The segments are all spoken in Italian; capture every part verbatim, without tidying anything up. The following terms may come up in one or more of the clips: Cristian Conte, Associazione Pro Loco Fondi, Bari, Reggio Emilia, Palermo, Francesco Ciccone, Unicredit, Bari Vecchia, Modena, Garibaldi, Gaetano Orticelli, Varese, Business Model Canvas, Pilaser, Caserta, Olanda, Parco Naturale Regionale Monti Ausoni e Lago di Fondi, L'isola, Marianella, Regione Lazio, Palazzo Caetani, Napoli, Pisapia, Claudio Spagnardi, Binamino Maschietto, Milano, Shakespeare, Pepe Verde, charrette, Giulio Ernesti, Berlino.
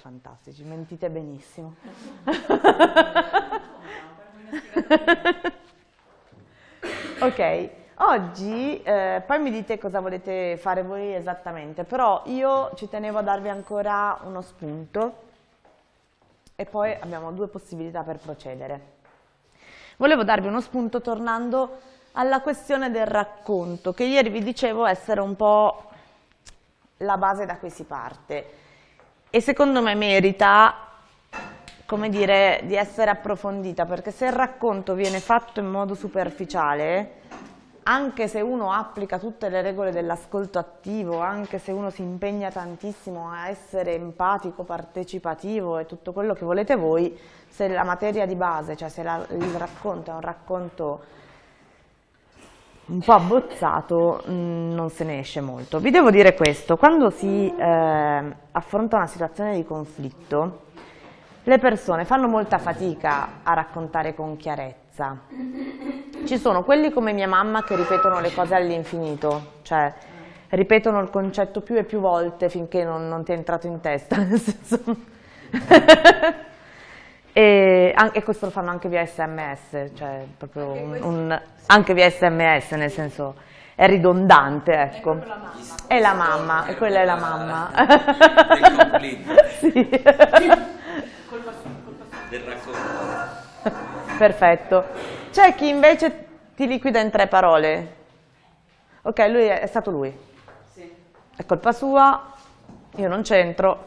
Fantastici, mentite benissimo. Ok, oggi eh, poi mi dite cosa volete fare voi esattamente, però io ci tenevo a darvi ancora uno spunto e poi abbiamo due possibilità per procedere. Volevo darvi uno spunto tornando alla questione del racconto, che ieri vi dicevo essere un po' la base da cui si parte. E secondo me merita, come dire, di essere approfondita, perché se il racconto viene fatto in modo superficiale, anche se uno applica tutte le regole dell'ascolto attivo, anche se uno si impegna tantissimo a essere empatico, partecipativo e tutto quello che volete voi, se la materia di base, cioè se la, il racconto è un racconto un po' abbozzato, non se ne esce molto. Vi devo dire questo, quando si eh, affronta una situazione di conflitto, le persone fanno molta fatica a raccontare con chiarezza. Ci sono quelli come mia mamma che ripetono le cose all'infinito, cioè ripetono il concetto più e più volte finché non, non ti è entrato in testa, nel senso... E, e questo lo fanno anche via sms, cioè proprio un, un, anche via sms, nel senso è ridondante, ecco. È la mamma, e quella è la mamma. Sì. Del racconto. Perfetto. C'è chi invece ti liquida in tre parole. Ok, lui è, è stato lui. È colpa sua, io non c'entro.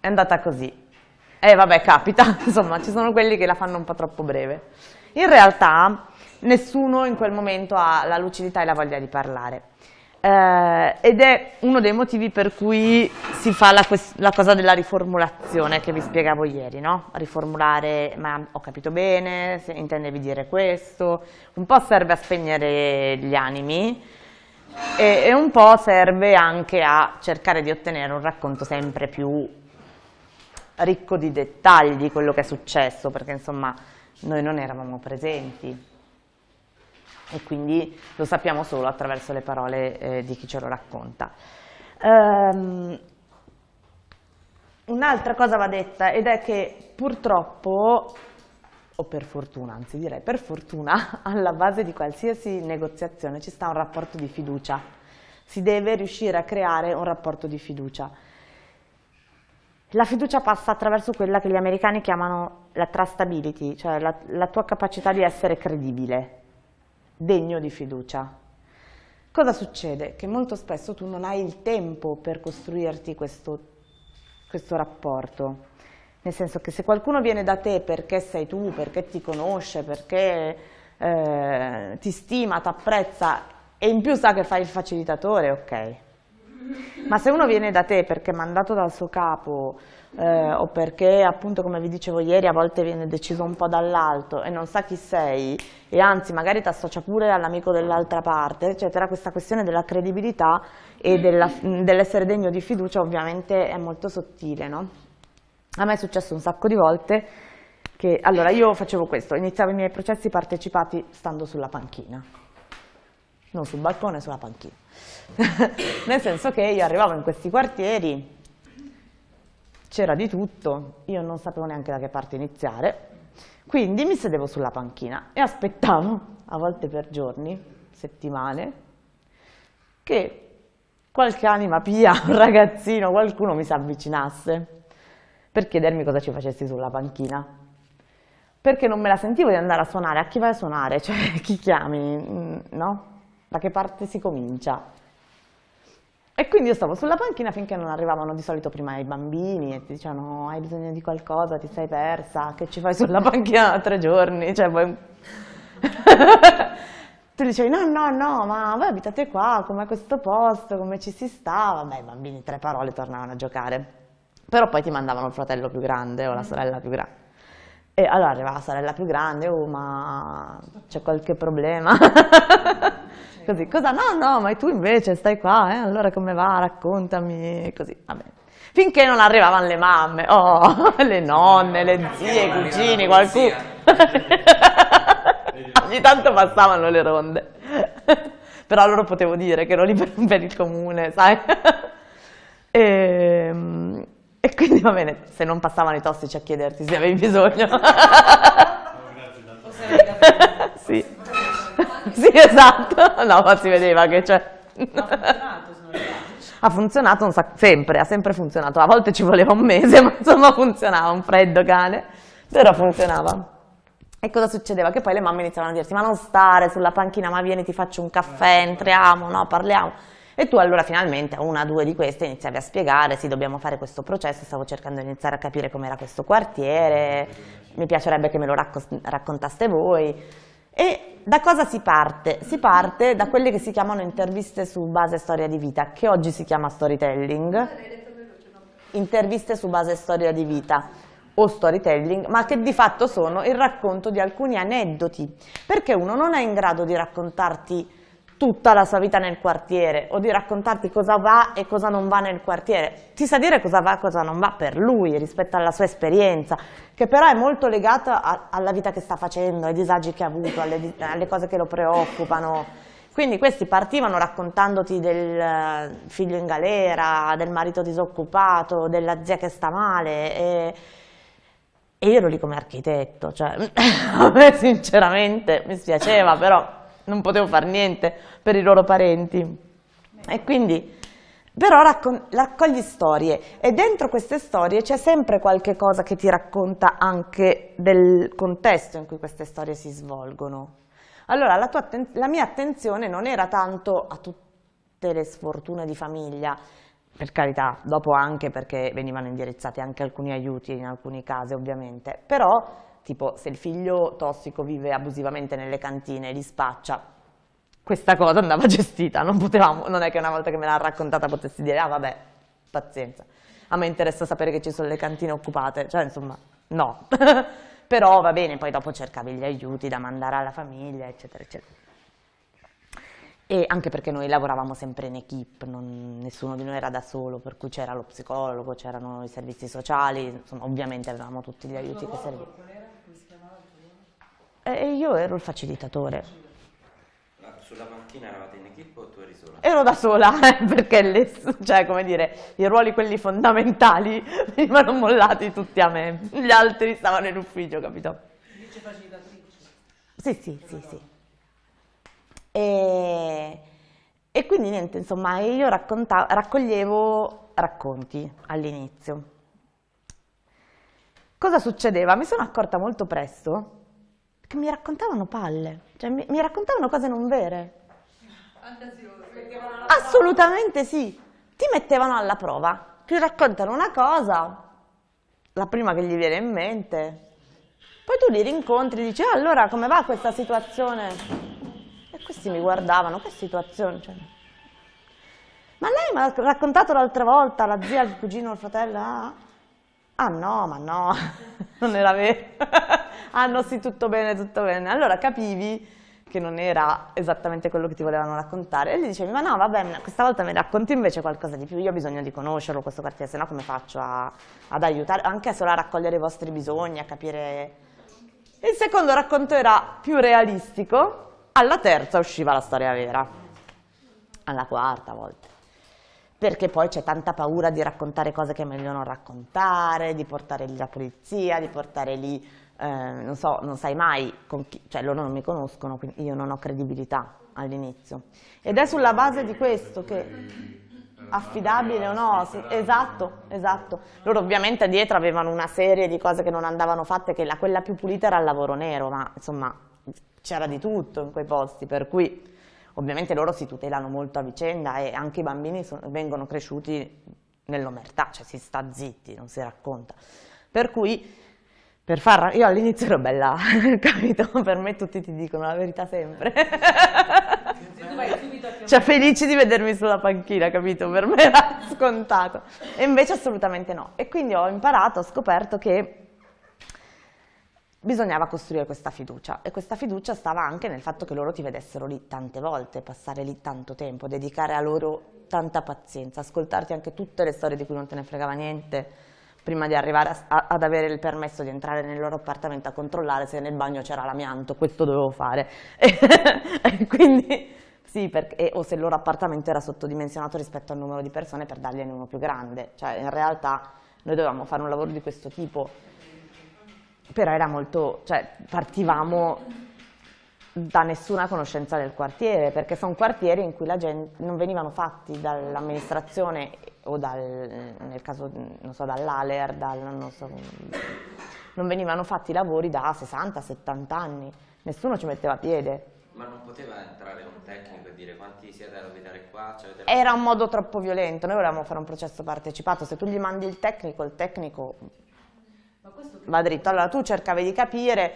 È andata così. Eh vabbè, capita, insomma, ci sono quelli che la fanno un po' troppo breve. In realtà nessuno in quel momento ha la lucidità e la voglia di parlare. Eh, ed è uno dei motivi per cui si fa la, la cosa della riformulazione che vi spiegavo ieri, no? Riformulare, ma ho capito bene, se intendevi dire questo, un po' serve a spegnere gli animi e, e un po' serve anche a cercare di ottenere un racconto sempre più... ricco di dettagli di quello che è successo, perché insomma noi non eravamo presenti e quindi lo sappiamo solo attraverso le parole eh, di chi ce lo racconta. Um, un'altra cosa va detta, ed è che purtroppo, o per fortuna, anzi direi per fortuna, alla base di qualsiasi negoziazione ci sta un rapporto di fiducia, si deve riuscire a creare un rapporto di fiducia. La fiducia passa attraverso quella che gli americani chiamano la trustability, cioè la, la tua capacità di essere credibile, degno di fiducia. Cosa succede? Che molto spesso tu non hai il tempo per costruirti questo, questo rapporto, nel senso che se qualcuno viene da te perché sei tu, perché ti conosce, perché eh, ti stima, ti apprezza e in più sa che fai il facilitatore, ok. Ma se uno viene da te perché è mandato dal suo capo eh, o perché, appunto, come vi dicevo ieri, a volte viene deciso un po' dall'alto e non sa chi sei e anzi magari ti associa pure all'amico dell'altra parte, eccetera, questa questione della credibilità e dell'essere degno di fiducia ovviamente è molto sottile, no? A me è successo un sacco di volte che, allora, io facevo questo, iniziavo i miei processi partecipati stando sulla panchina. Non sul balcone, sulla panchina. Nel senso che io arrivavo in questi quartieri, c'era di tutto, io non sapevo neanche da che parte iniziare, quindi mi sedevo sulla panchina e aspettavo, a volte per giorni, settimane, che qualche anima pia, un ragazzino, qualcuno mi si avvicinasse per chiedermi cosa ci facessi sulla panchina. Perché non me la sentivo di andare a suonare, a chi vai a suonare, cioè chi chiami, no? Da che parte si comincia? E quindi io stavo sulla panchina finché non arrivavano di solito prima i bambini e ti dicevano hai bisogno di qualcosa, ti sei persa, che ci fai sulla panchina da tre giorni? Cioè, poi... tu dicevi no, no, no, ma voi abitate qua, com'è questo posto, come ci si sta? Vabbè, i bambini tre parole tornavano a giocare, però poi ti mandavano il fratello più grande o la sorella più grande. E allora arrivava la sorella più grande, oh ma c'è qualche problema, così, cosa? No, no, ma tu invece stai qua, eh? Allora come va, raccontami, così, vabbè. Finché non arrivavano le mamme, oh, le nonne, le zie, i cugini, qualcuno, ogni tanto passavano le ronde, però loro potevo dire che ero lì per il comune, sai, e... E quindi va bene, se non passavano i tossici a chiederti se avevi bisogno. No, grazie, tanto. Sì. Sì, esatto. No, ma si vedeva che c'è. Cioè... ha funzionato un sacco, sempre, ha sempre funzionato. A volte ci voleva un mese, ma insomma funzionava, un freddo cane, però funzionava. E cosa succedeva? Che poi le mamme iniziavano a dirti: ma non stare sulla panchina, ma vieni, ti faccio un caffè, entriamo, no, parliamo. E tu allora finalmente a una o due di queste iniziavi a spiegare, sì, dobbiamo fare questo processo, stavo cercando di iniziare a capire com'era questo quartiere, mi piacerebbe che me lo racco raccontaste voi. E da cosa si parte? Si parte da quelle che si chiamano interviste su base storia di vita, che oggi si chiama storytelling, interviste su base storia di vita o storytelling, ma che di fatto sono il racconto di alcuni aneddoti, perché uno non è in grado di raccontarti tutta la sua vita nel quartiere, o di raccontarti cosa va e cosa non va nel quartiere. Ti sa dire cosa va e cosa non va per lui, rispetto alla sua esperienza, che però è molto legata a, alla vita che sta facendo, ai disagi che ha avuto, alle, alle cose che lo preoccupano. Quindi questi partivano raccontandoti del figlio in galera, del marito disoccupato, della zia che sta male, e, e io ero lì come architetto, cioè a me sinceramente mi spiaceva, però non potevo fare niente per i loro parenti. E quindi, però raccogli storie, e dentro queste storie c'è sempre qualche cosa che ti racconta anche del contesto in cui queste storie si svolgono. Allora la, tua la mia attenzione non era tanto a tutte le sfortune di famiglia, per carità, dopo anche, perché venivano indirizzati anche alcuni aiuti in alcuni casi ovviamente, però tipo se il figlio tossico vive abusivamente nelle cantine e li spaccia, questa cosa andava gestita, non potevamo, non è che una volta che me l'ha raccontata potessi dire: ah vabbè, pazienza, a me interessa sapere che ci sono le cantine occupate, cioè insomma, no. Però va bene, poi dopo cercavi gli aiuti da mandare alla famiglia, eccetera, eccetera. E anche perché noi lavoravamo sempre in equipe, non, nessuno di noi era da solo, per cui c'era lo psicologo, c'erano i servizi sociali, insomma, ovviamente avevamo tutti gli aiuti che servivano. Come si chiamava? E io ero il facilitatore. Sulla panchina eravate in equipe o tu eri sola? Ero da sola, eh, perché le, cioè, come dire, i ruoli quelli fondamentali venivano mollati tutti a me, gli altri stavano in ufficio, capito? Vice facilitatrice? Sì, sì, sì, sì. E, e quindi niente, insomma, io raccoglievo racconti all'inizio. Cosa succedeva? Mi sono accorta molto presto che mi raccontavano palle, cioè mi, mi raccontavano cose non vere. Assolutamente sì, ti mettevano alla prova, ti raccontano una cosa, la prima che gli viene in mente, poi tu li rincontri e dici: ah, allora come va questa situazione? Questi mi guardavano: che situazione, cioè. Ma lei mi ha raccontato l'altra volta, la zia, il cugino, il fratello, ah, ah no, ma no, non era vero, ah no sì, tutto bene, tutto bene, allora capivi che non era esattamente quello che ti volevano raccontare, e gli dicevi: ma no, vabbè, questa volta mi racconti invece qualcosa di più, io ho bisogno di conoscerlo questo quartiere, se no come faccio a, ad aiutare, anche solo a raccogliere i vostri bisogni, a capire. Il secondo racconto era più realistico. Alla terza usciva la storia vera, alla quarta volta, perché poi c'è tanta paura di raccontare cose che è meglio non raccontare, di portare lì la polizia, di portare lì, eh, non so, non sai mai, con chi, cioè loro non mi conoscono, quindi io non ho credibilità all'inizio. Ed è sulla base di questo che... affidabile o no, sì, esatto, esatto. Loro ovviamente dietro avevano una serie di cose che non andavano fatte, che la, quella più pulita era il lavoro nero, ma insomma c'era di tutto in quei posti, per cui ovviamente loro si tutelano molto a vicenda, e anche i bambini sono, vengono cresciuti nell'omertà, cioè si sta zitti, non si racconta. Per cui per far, io all'inizio ero bella, capito? Per me tutti ti dicono la verità sempre. Cioè felici di vedermi sulla panchina, capito? Per me era scontato. E invece assolutamente no. E quindi ho imparato, ho scoperto che bisognava costruire questa fiducia. E questa fiducia stava anche nel fatto che loro ti vedessero lì tante volte, passare lì tanto tempo, dedicare a loro tanta pazienza, ascoltarti anche tutte le storie di cui non te ne fregava niente, prima di arrivare a, ad avere il permesso di entrare nel loro appartamento a controllare se nel bagno c'era l'amianto, questo dovevo fare. E quindi sì, perché, o se il loro appartamento era sottodimensionato rispetto al numero di persone per dargliene uno più grande, cioè in realtà noi dovevamo fare un lavoro di questo tipo, però era molto, cioè partivamo da nessuna conoscenza del quartiere, perché sono quartieri in cui la gente non venivano fatti dall'amministrazione o dal, nel caso, non so, dall'Aler, dal, non so, non venivano fatti lavori da sessanta settanta anni, nessuno ci metteva piede. Ma non poteva entrare un tecnico e dire quanti siete da abitare qua? Cioè avete... Era un modo troppo violento, noi volevamo fare un processo partecipato, se tu gli mandi il tecnico, il tecnico Ma questo va dritto, allora tu cercavi di capire,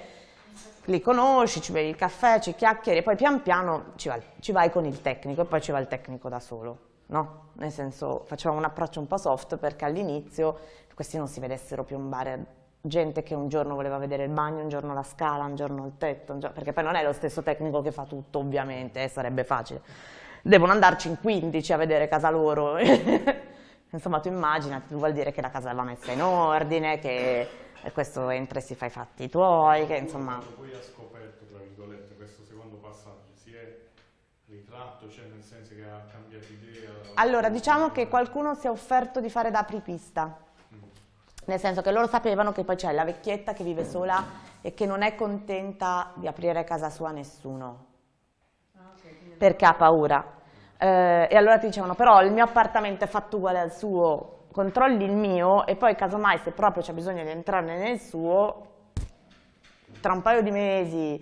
li conosci, ci bevi il caffè, ci chiacchieri, e poi pian piano ci vai, ci vai con il tecnico e poi ci va il tecnico da solo, no? Nel senso, facevamo un approccio un po' soft perché all'inizio questi non si vedessero piombare gente che un giorno voleva vedere il bagno, un giorno la scala, un giorno il tetto, giorno, perché poi non è lo stesso tecnico che fa tutto, ovviamente, eh, sarebbe facile. Devono andarci in quindici a vedere casa loro. Insomma, tu immagina, vuol dire che la casa va messa in ordine, che questo entra e si fa i fatti tuoi, che insomma... Poi ha scoperto, tra virgolette, questo secondo passaggio, si è ritratto, cioè nel senso che ha cambiato idea... Allora, diciamo che qualcuno si è offerto di fare da apripista. Nel senso che loro sapevano che poi c'è la vecchietta che vive sola e che non è contenta di aprire casa sua a nessuno, perché ha paura. Eh, e allora ti dicevano, però il mio appartamento è fatto uguale al suo, controlli il mio e poi casomai se proprio c'è bisogno di entrarne nel suo, tra un paio di mesi,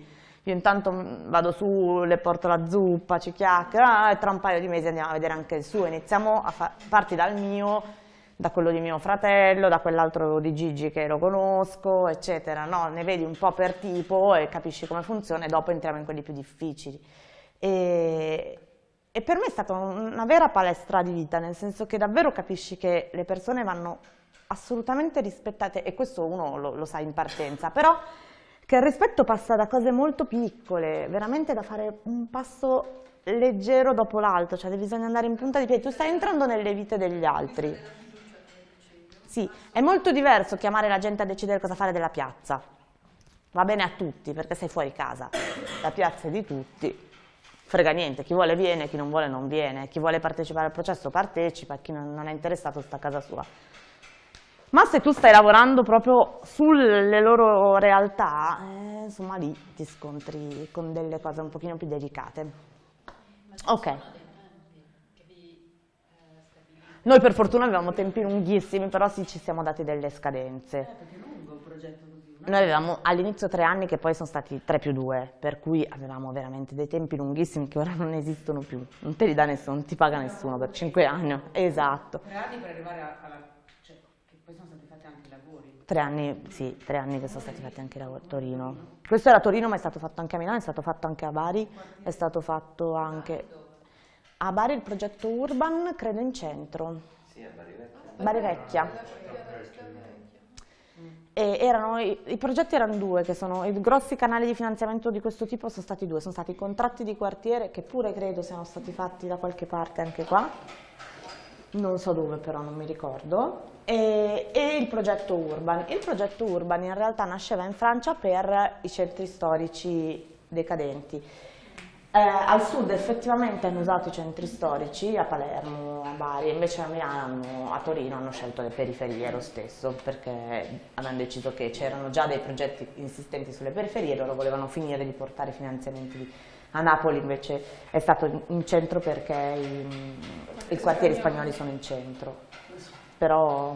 io intanto vado su, le porto la zuppa, ci chiacchiera, e tra un paio di mesi andiamo a vedere anche il suo, iniziamo a fa- parti dal mio, da quello di mio fratello, da quell'altro di Gigi che lo conosco, eccetera, no? Ne vedi un po' per tipo e capisci come funziona e dopo entriamo in quelli più difficili. E, e per me è stata una vera palestra di vita, nel senso che davvero capisci che le persone vanno assolutamente rispettate, e questo uno lo, lo sa in partenza, però che il rispetto passa da cose molto piccole, veramente da fare un passo leggero dopo l'altro, cioè bisogna andare in punta di piedi, tu stai entrando nelle vite degli altri. Sì, è molto diverso chiamare la gente a decidere cosa fare della piazza. Va bene a tutti, perché sei fuori casa. La piazza è di tutti, frega niente, chi vuole viene, chi non vuole non viene, chi vuole partecipare al processo partecipa, chi non è interessato sta a casa sua. Ma se tu stai lavorando proprio sulle loro realtà, eh, insomma lì ti scontri con delle cose un pochino più delicate. Ok. Noi per fortuna avevamo tempi lunghissimi, però sì, ci siamo dati delle scadenze. Eh, perché è lungo il progetto così. Noi avevamo all'inizio tre anni che poi sono stati tre più due, per cui avevamo veramente dei tempi lunghissimi che ora non esistono più. Non te li dà nessuno, non ti paga nessuno per cinque anni. Esatto. Tre anni per arrivare alla... cioè, che poi sono stati fatti anche i lavori. Tre anni, sì, tre anni che sono stati fatti anche i lavori a Torino. Questo era a Torino, ma è stato fatto anche a Milano, è stato fatto anche a Bari, è stato fatto anche... A Bari il progetto Urban, credo in centro. Sì, a Bari Vecchia. Bari Vecchia. E erano, i, I progetti erano due, che sono, i grossi canali di finanziamento di questo tipo sono stati due, sono stati i contratti di quartiere, che pure credo siano stati fatti da qualche parte anche qua, non so dove però, non mi ricordo, e, e il progetto Urban. Il progetto Urban in realtà nasceva in Francia per i centri storici decadenti. Eh, al sud effettivamente hanno usato i centri storici, a Palermo, a Bari, invece a Milano, a Torino hanno scelto le periferie lo stesso, perché avevano deciso che c'erano già dei progetti insistenti sulle periferie, loro volevano finire di portare finanziamenti a Napoli, invece è stato in centro perché i, i quartieri spagnoli sono in centro, però,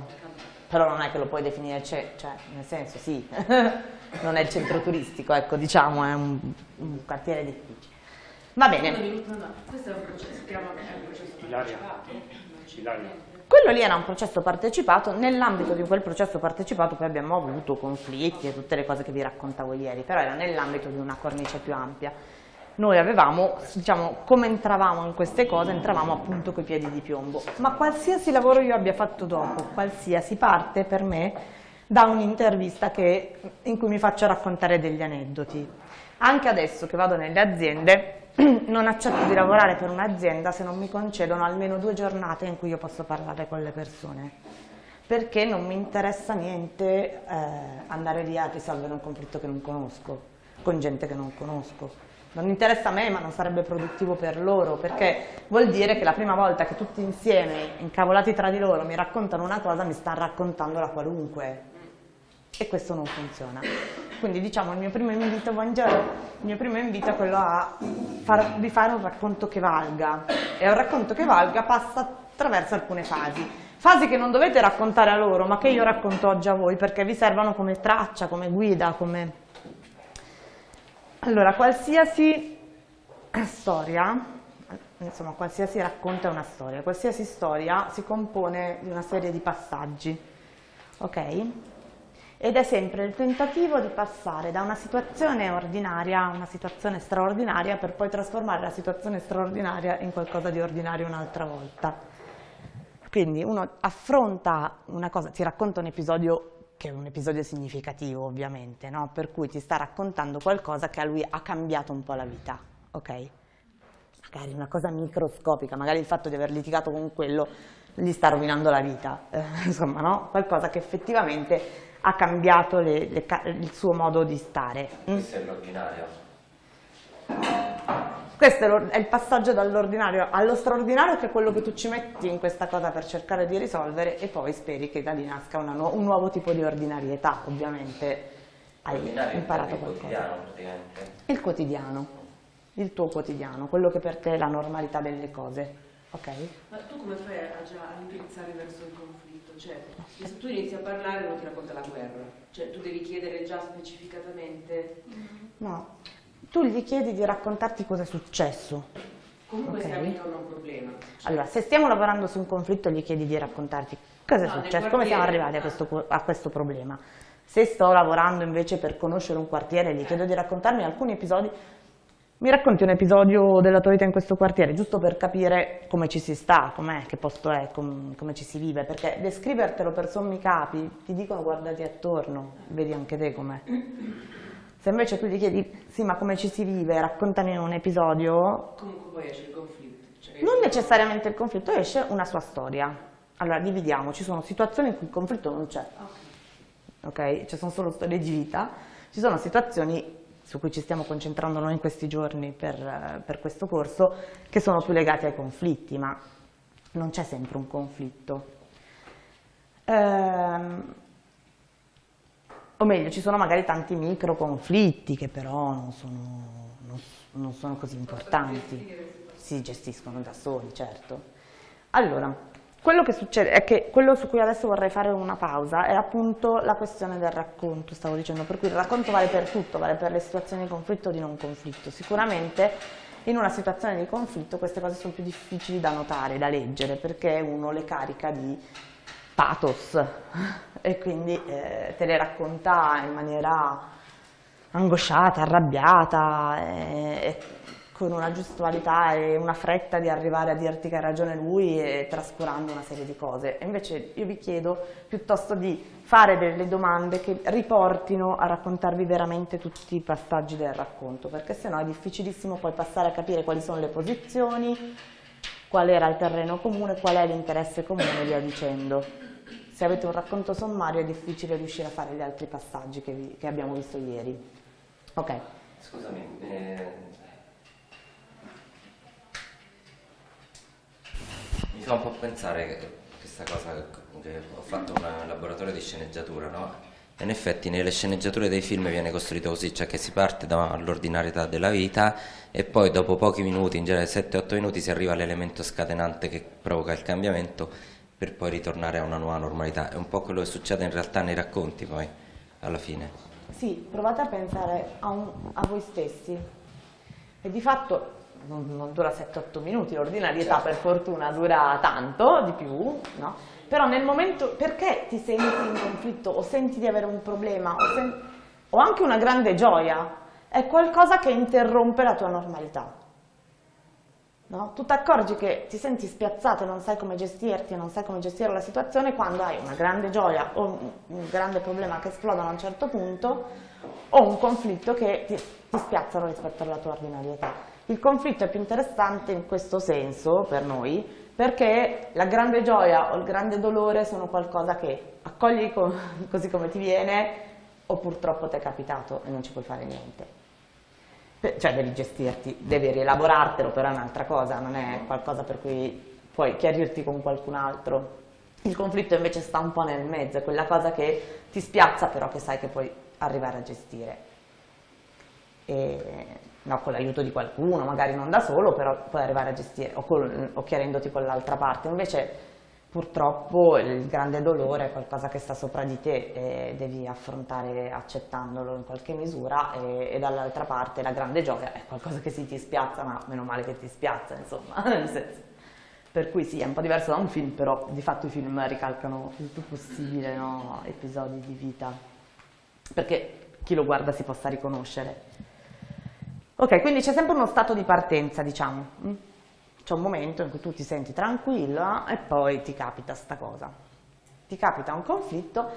però non è che lo puoi definire, cioè nel senso sì, non è il centro turistico, ecco diciamo, è un, un quartiere difficile. Va bene. Questo è un processo, si chiama un processo partecipato. Ilaria. Quello lì era un processo partecipato, nell'ambito di quel processo partecipato poi abbiamo avuto conflitti e tutte le cose che vi raccontavo ieri, però era nell'ambito di una cornice più ampia. Noi avevamo, diciamo, come entravamo in queste cose, entravamo appunto coi piedi di piombo, ma qualsiasi lavoro io abbia fatto dopo, qualsiasi parte per me da un'intervista che, in cui mi faccio raccontare degli aneddoti. Anche adesso che vado nelle aziende, non accetto di lavorare per un'azienda se non mi concedono almeno due giornate in cui io posso parlare con le persone, perché non mi interessa niente eh, andare lì a risolvere un conflitto che non conosco. con gente che non conosco. Non interessa a me, ma non sarebbe produttivo per loro, perché vuol dire che la prima volta che tutti insieme, incavolati tra di loro, mi raccontano una cosa, mi stanno raccontandola qualunque. E questo non funziona. Quindi diciamo il mio primo invito, buongiorno, il mio primo invito è quello a farvi fare un racconto che valga. E un racconto che valga passa attraverso alcune fasi. Fasi che non dovete raccontare a loro, ma che io racconto oggi a voi, perché vi servono come traccia, come guida, come... Allora, qualsiasi storia, insomma qualsiasi racconto è una storia, qualsiasi storia si compone di una serie di passaggi, ok? Ed è sempre il tentativo di passare da una situazione ordinaria a una situazione straordinaria per poi trasformare la situazione straordinaria in qualcosa di ordinario un'altra volta. Quindi uno affronta una cosa, ti racconta un episodio che è un episodio significativo ovviamente, no? Per cui ti sta raccontando qualcosa che a lui ha cambiato un po' la vita, ok? Magari una cosa microscopica, magari il fatto di aver litigato con quello gli sta rovinando la vita, eh, insomma, no? Qualcosa che effettivamente ha cambiato le, le, il suo modo di stare. Questo mm? è l'ordinario. Questo è, è il passaggio dall'ordinario allo straordinario, che è quello che tu ci metti in questa cosa per cercare di risolvere, e poi speri che da lì nasca una nu un nuovo tipo di ordinarietà, ovviamente hai imparato il qualcosa. Quotidiano, il quotidiano, il tuo quotidiano, quello che per te è la normalità delle cose, ok? Ma tu come fai a già indirizzare verso il conflitto? Cioè, se tu inizi a parlare non ti racconta la guerra, cioè tu devi chiedere già specificatamente... No. Tu gli chiedi di raccontarti cosa è successo. Comunque okay. Siamo in un problema. Cioè. Allora, se stiamo lavorando su un conflitto, gli chiedi di raccontarti cosa no, è successo, come siamo arrivati a questo, a questo problema. Se sto lavorando invece per conoscere un quartiere, gli eh. chiedo di raccontarmi alcuni episodi. Mi racconti un episodio della tua vita in questo quartiere, giusto per capire come ci si sta, com'è, che posto è, com come ci si vive, perché descrivertelo per sommi capi, ti dicono guardati attorno, vedi anche te com'è. Se invece tu gli chiedi, sì ma come ci si vive, raccontami un episodio... Comunque poi esce il conflitto. Cioè non necessariamente il conflitto, esce una sua storia. Allora dividiamo, ci sono situazioni in cui il conflitto non c'è. Okay. Ok? Ci sono solo storie di vita, ci sono situazioni su cui ci stiamo concentrando noi in questi giorni per, per questo corso, che sono più legate ai conflitti, ma non c'è sempre un conflitto. Ehm... O meglio, ci sono magari tanti micro conflitti che però non sono, non, non sono così importanti. Si gestiscono da soli, certo. Allora, quello che succede è che quello su cui adesso vorrei fare una pausa è appunto la questione del racconto, stavo dicendo, per cui il racconto vale per tutto, vale per le situazioni di conflitto o di non conflitto. Sicuramente in una situazione di conflitto queste cose sono più difficili da notare, da leggere, perché uno le carica di... pathos e quindi eh, te le racconta in maniera angosciata, arrabbiata, e, e con una gestualità e una fretta di arrivare a dirti che ha ragione lui e trascurando una serie di cose. E invece io vi chiedo piuttosto di fare delle domande che riportino a raccontarvi veramente tutti i passaggi del racconto, perché sennò è difficilissimo poi passare a capire quali sono le posizioni, qual era il terreno comune, qual è l'interesse comune, via dicendo. Se avete un racconto sommario è difficile riuscire a fare gli altri passaggi che, vi, che abbiamo visto ieri. Ok. Scusami, eh, mi fa un po' pensare questa cosa che ho fatto un laboratorio di sceneggiatura, no? E in effetti nelle sceneggiature dei film viene costruito così, cioè che si parte dall'ordinarietà della vita e poi dopo pochi minuti, in genere sette otto minuti, si arriva all'elemento scatenante che provoca il cambiamento, per poi ritornare a una nuova normalità. È un po' quello che succede in realtà nei racconti poi, alla fine. Sì, provate a pensare a, un, a voi stessi. E di fatto non, non dura sette otto minuti, l'ordinarietà certo. Per fortuna dura tanto, di più, no? Però nel momento, perché ti senti in conflitto o senti di avere un problema o, sen, o anche una grande gioia, è qualcosa che interrompe la tua normalità. No? Tu ti accorgi che ti senti spiazzato e non sai come gestirti, non sai come gestire la situazione, quando hai una grande gioia o un, un grande problema che esplodono a un certo punto o un conflitto che ti, ti spiazzano rispetto alla tua ordinarietà. Il conflitto è più interessante in questo senso per noi, perché la grande gioia o il grande dolore sono qualcosa che accogli co- così come ti viene o purtroppo ti è capitato e non ci puoi fare niente. cioè devi gestirti, devi rielaborartelo, però è un'altra cosa, non è qualcosa per cui puoi chiarirti con qualcun altro. Il conflitto invece sta un po' nel mezzo, è quella cosa che ti spiazza però che sai che puoi arrivare a gestire. E, no, con l'aiuto di qualcuno, magari non da solo, però puoi arrivare a gestire, o, con, o chiarendoti con l'altra parte. Invece purtroppo il grande dolore è qualcosa che sta sopra di te e devi affrontare accettandolo in qualche misura, e, e dall'altra parte la grande gioia è qualcosa che sì, ti spiazza, ma meno male che ti spiazza, insomma, nel senso. Per cui sì, è un po' diverso da un film, però di fatto i film ricalcano il più possibile, no, episodi di vita, perché chi lo guarda si possa riconoscere. Ok, quindi c'è sempre uno stato di partenza, diciamo. C'è un momento in cui tu ti senti tranquilla e poi ti capita sta cosa, ti capita un conflitto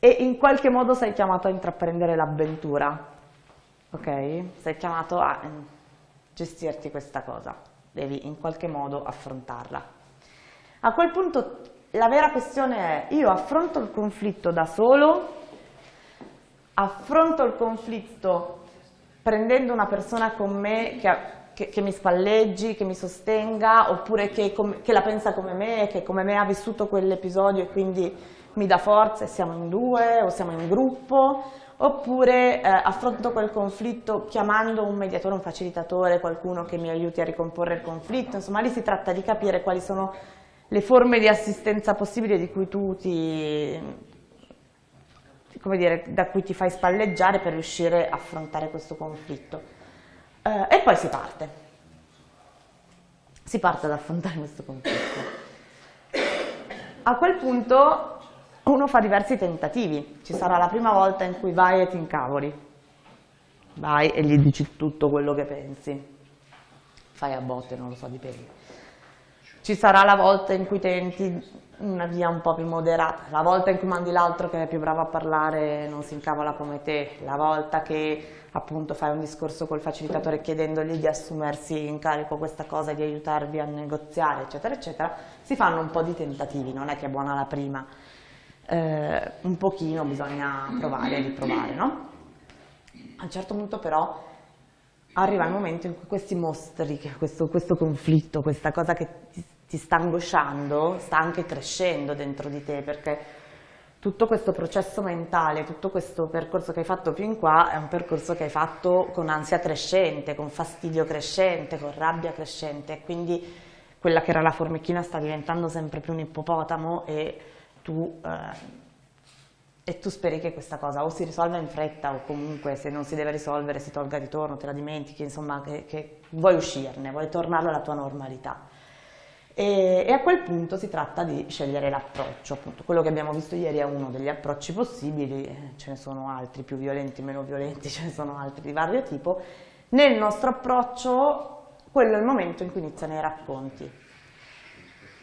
e in qualche modo sei chiamato a intraprendere l'avventura, ok? Sei chiamato a gestirti questa cosa, devi in qualche modo affrontarla. A quel punto la vera questione è: io affronto il conflitto da solo, affronto il conflitto prendendo una persona con me che ha Che, che mi spalleggi, che mi sostenga, oppure che, com, che la pensa come me, che come me ha vissuto quell'episodio e quindi mi dà forza e siamo in due o siamo in gruppo, oppure eh, affronto quel conflitto chiamando un mediatore, un facilitatore, qualcuno che mi aiuti a ricomporre il conflitto. Insomma, lì si tratta di capire quali sono le forme di assistenza possibili di cui tu ti... come dire, da cui ti fai spalleggiare per riuscire a affrontare questo conflitto. Uh, e poi si parte, si parte ad affrontare questo conflitto. A quel punto uno fa diversi tentativi, ci sarà la prima volta in cui vai e ti incavoli, vai e gli dici tutto quello che pensi, fai a botte, non lo so, dipende. Ci sarà la volta in cui tenti una via un po' più moderata, la volta in cui mandi l'altro che è più bravo a parlare non si incavola come te, la volta che appunto fai un discorso col facilitatore chiedendogli di assumersi in carico questa cosa, di aiutarvi a negoziare, eccetera, eccetera, si fanno un po' di tentativi, non è che è buona la prima, eh, un pochino bisogna provare e riprovare, no? A un certo punto però arriva il momento in cui questi mostri, questo, questo conflitto, questa cosa che ti ti sta angosciando, sta anche crescendo dentro di te, perché tutto questo processo mentale, tutto questo percorso che hai fatto fin qua è un percorso che hai fatto con ansia crescente, con fastidio crescente, con rabbia crescente, e quindi quella che era la formichina sta diventando sempre più un ippopotamo, e tu, eh, e tu speri che questa cosa o si risolva in fretta, o comunque se non si deve risolvere si tolga di torno, te la dimentichi, insomma che, che vuoi uscirne, vuoi tornare alla tua normalità. E a quel punto si tratta di scegliere l'approccio, appunto quello che abbiamo visto ieri è uno degli approcci possibili, ce ne sono altri più violenti, meno violenti, ce ne sono altri di vario tipo. Nel nostro approccio quello è il momento in cui iniziano i racconti,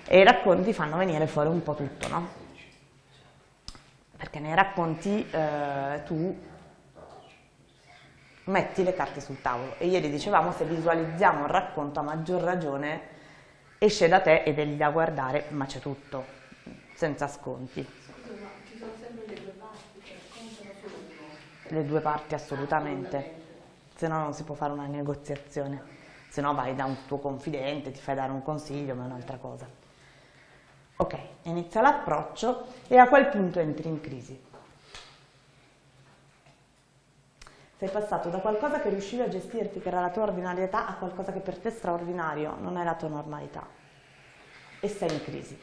e i racconti fanno venire fuori un po' tutto, no? Perché nei racconti eh, tu metti le carte sul tavolo, e ieri dicevamo se visualizziamo un racconto a maggior ragione esce da te ed è lì da guardare, ma c'è tutto, senza sconti. Scusa, ma ci sono sempre le due parti che raccontano solo uno? Le due parti, assolutamente, se no non si può fare una negoziazione, se no vai da un tuo confidente, ti fai dare un consiglio, ma è un'altra cosa. Ok, inizia l'approccio e a quel punto entri in crisi. Sei passato da qualcosa che riuscivi a gestirti, che era la tua ordinarietà, a qualcosa che per te è straordinario, non è la tua normalità. E sei in crisi.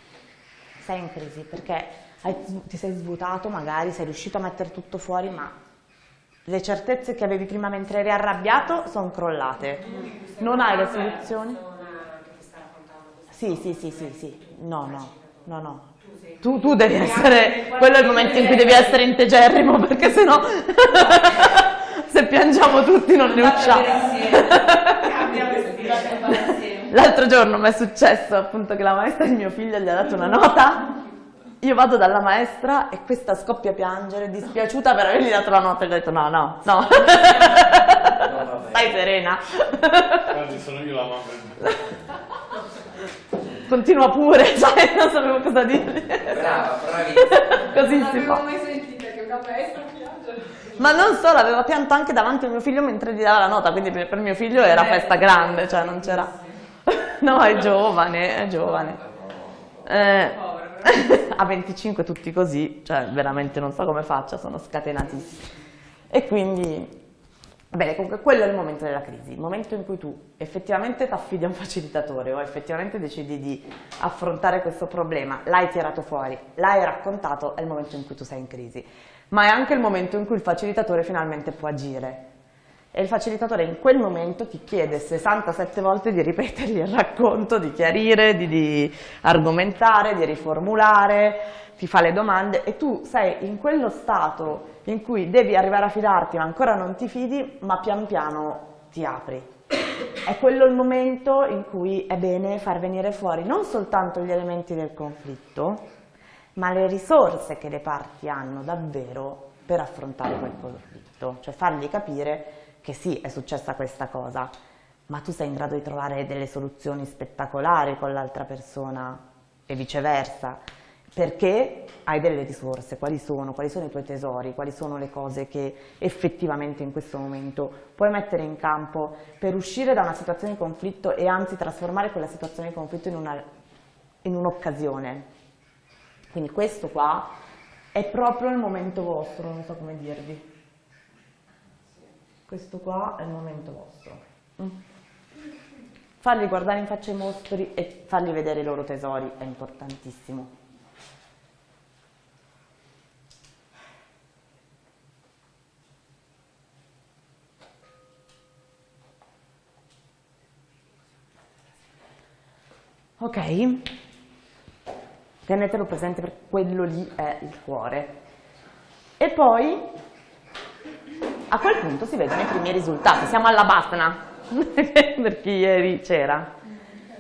Sei in crisi perché hai, ti sei svuotato, magari sei riuscito a mettere tutto fuori, ma le certezze che avevi prima mentre eri arrabbiato sono crollate. Non hai le soluzioni? Sì, sì, sì, sì, sì. No, no, no, no. Tu, tu devi essere... Quello è il momento in cui devi essere integerrimo, perché sennò... Se piangiamo tutti non ne usciamo. L'altro giorno mi è successo appunto che la maestra di mio figlio gli ha dato una nota, io vado dalla maestra e questa scoppia a piangere, dispiaciuta per avergli dato la nota, e gli ho detto no, no, no, no stai serena. Oggi sono io la mamma. Continua pure, cioè non sapevo cosa dire. Brava, bravissima. Così non si fa. Non avevo mai sentito che una maestra piange. ma non solo, aveva pianto anche davanti a mio figlio mentre gli dava la nota, quindi per, per mio figlio era festa grande, cioè non c'era... No, è giovane, è giovane. Eh, a venticinque tutti così, cioè veramente non so come faccia, sono scatenatissimi. E quindi... Bene, comunque quello è il momento della crisi, il momento in cui tu effettivamente ti affidi a un facilitatore o effettivamente decidi di affrontare questo problema, l'hai tirato fuori, l'hai raccontato, è il momento in cui tu sei in crisi, ma è anche il momento in cui il facilitatore finalmente può agire. E il facilitatore in quel momento ti chiede sessantasette volte di ripetergli il racconto, di chiarire, di, di argomentare, di riformulare, ti fa le domande e tu sei in quello stato in cui devi arrivare a fidarti ma ancora non ti fidi, ma pian piano ti apri. È quello il momento in cui è bene far venire fuori non soltanto gli elementi del conflitto, ma le risorse che le parti hanno davvero per affrontare quel conflitto, cioè fargli capire che sì, è successa questa cosa, ma tu sei in grado di trovare delle soluzioni spettacolari con l'altra persona e viceversa, perché hai delle risorse, quali sono, quali sono i tuoi tesori, quali sono le cose che effettivamente in questo momento puoi mettere in campo per uscire da una situazione di conflitto e anzi trasformare quella situazione di conflitto in un'occasione. Quindi questo qua è proprio il momento vostro, non so come dirvi. Questo qua è il momento vostro. Mm. Farli guardare in faccia i mostri e fargli vedere i loro tesori è importantissimo. Ok, tenetelo presente perché quello lì è il cuore. E poi... A quel punto si vedono i primi risultati, siamo alla batna, perché ieri c'era.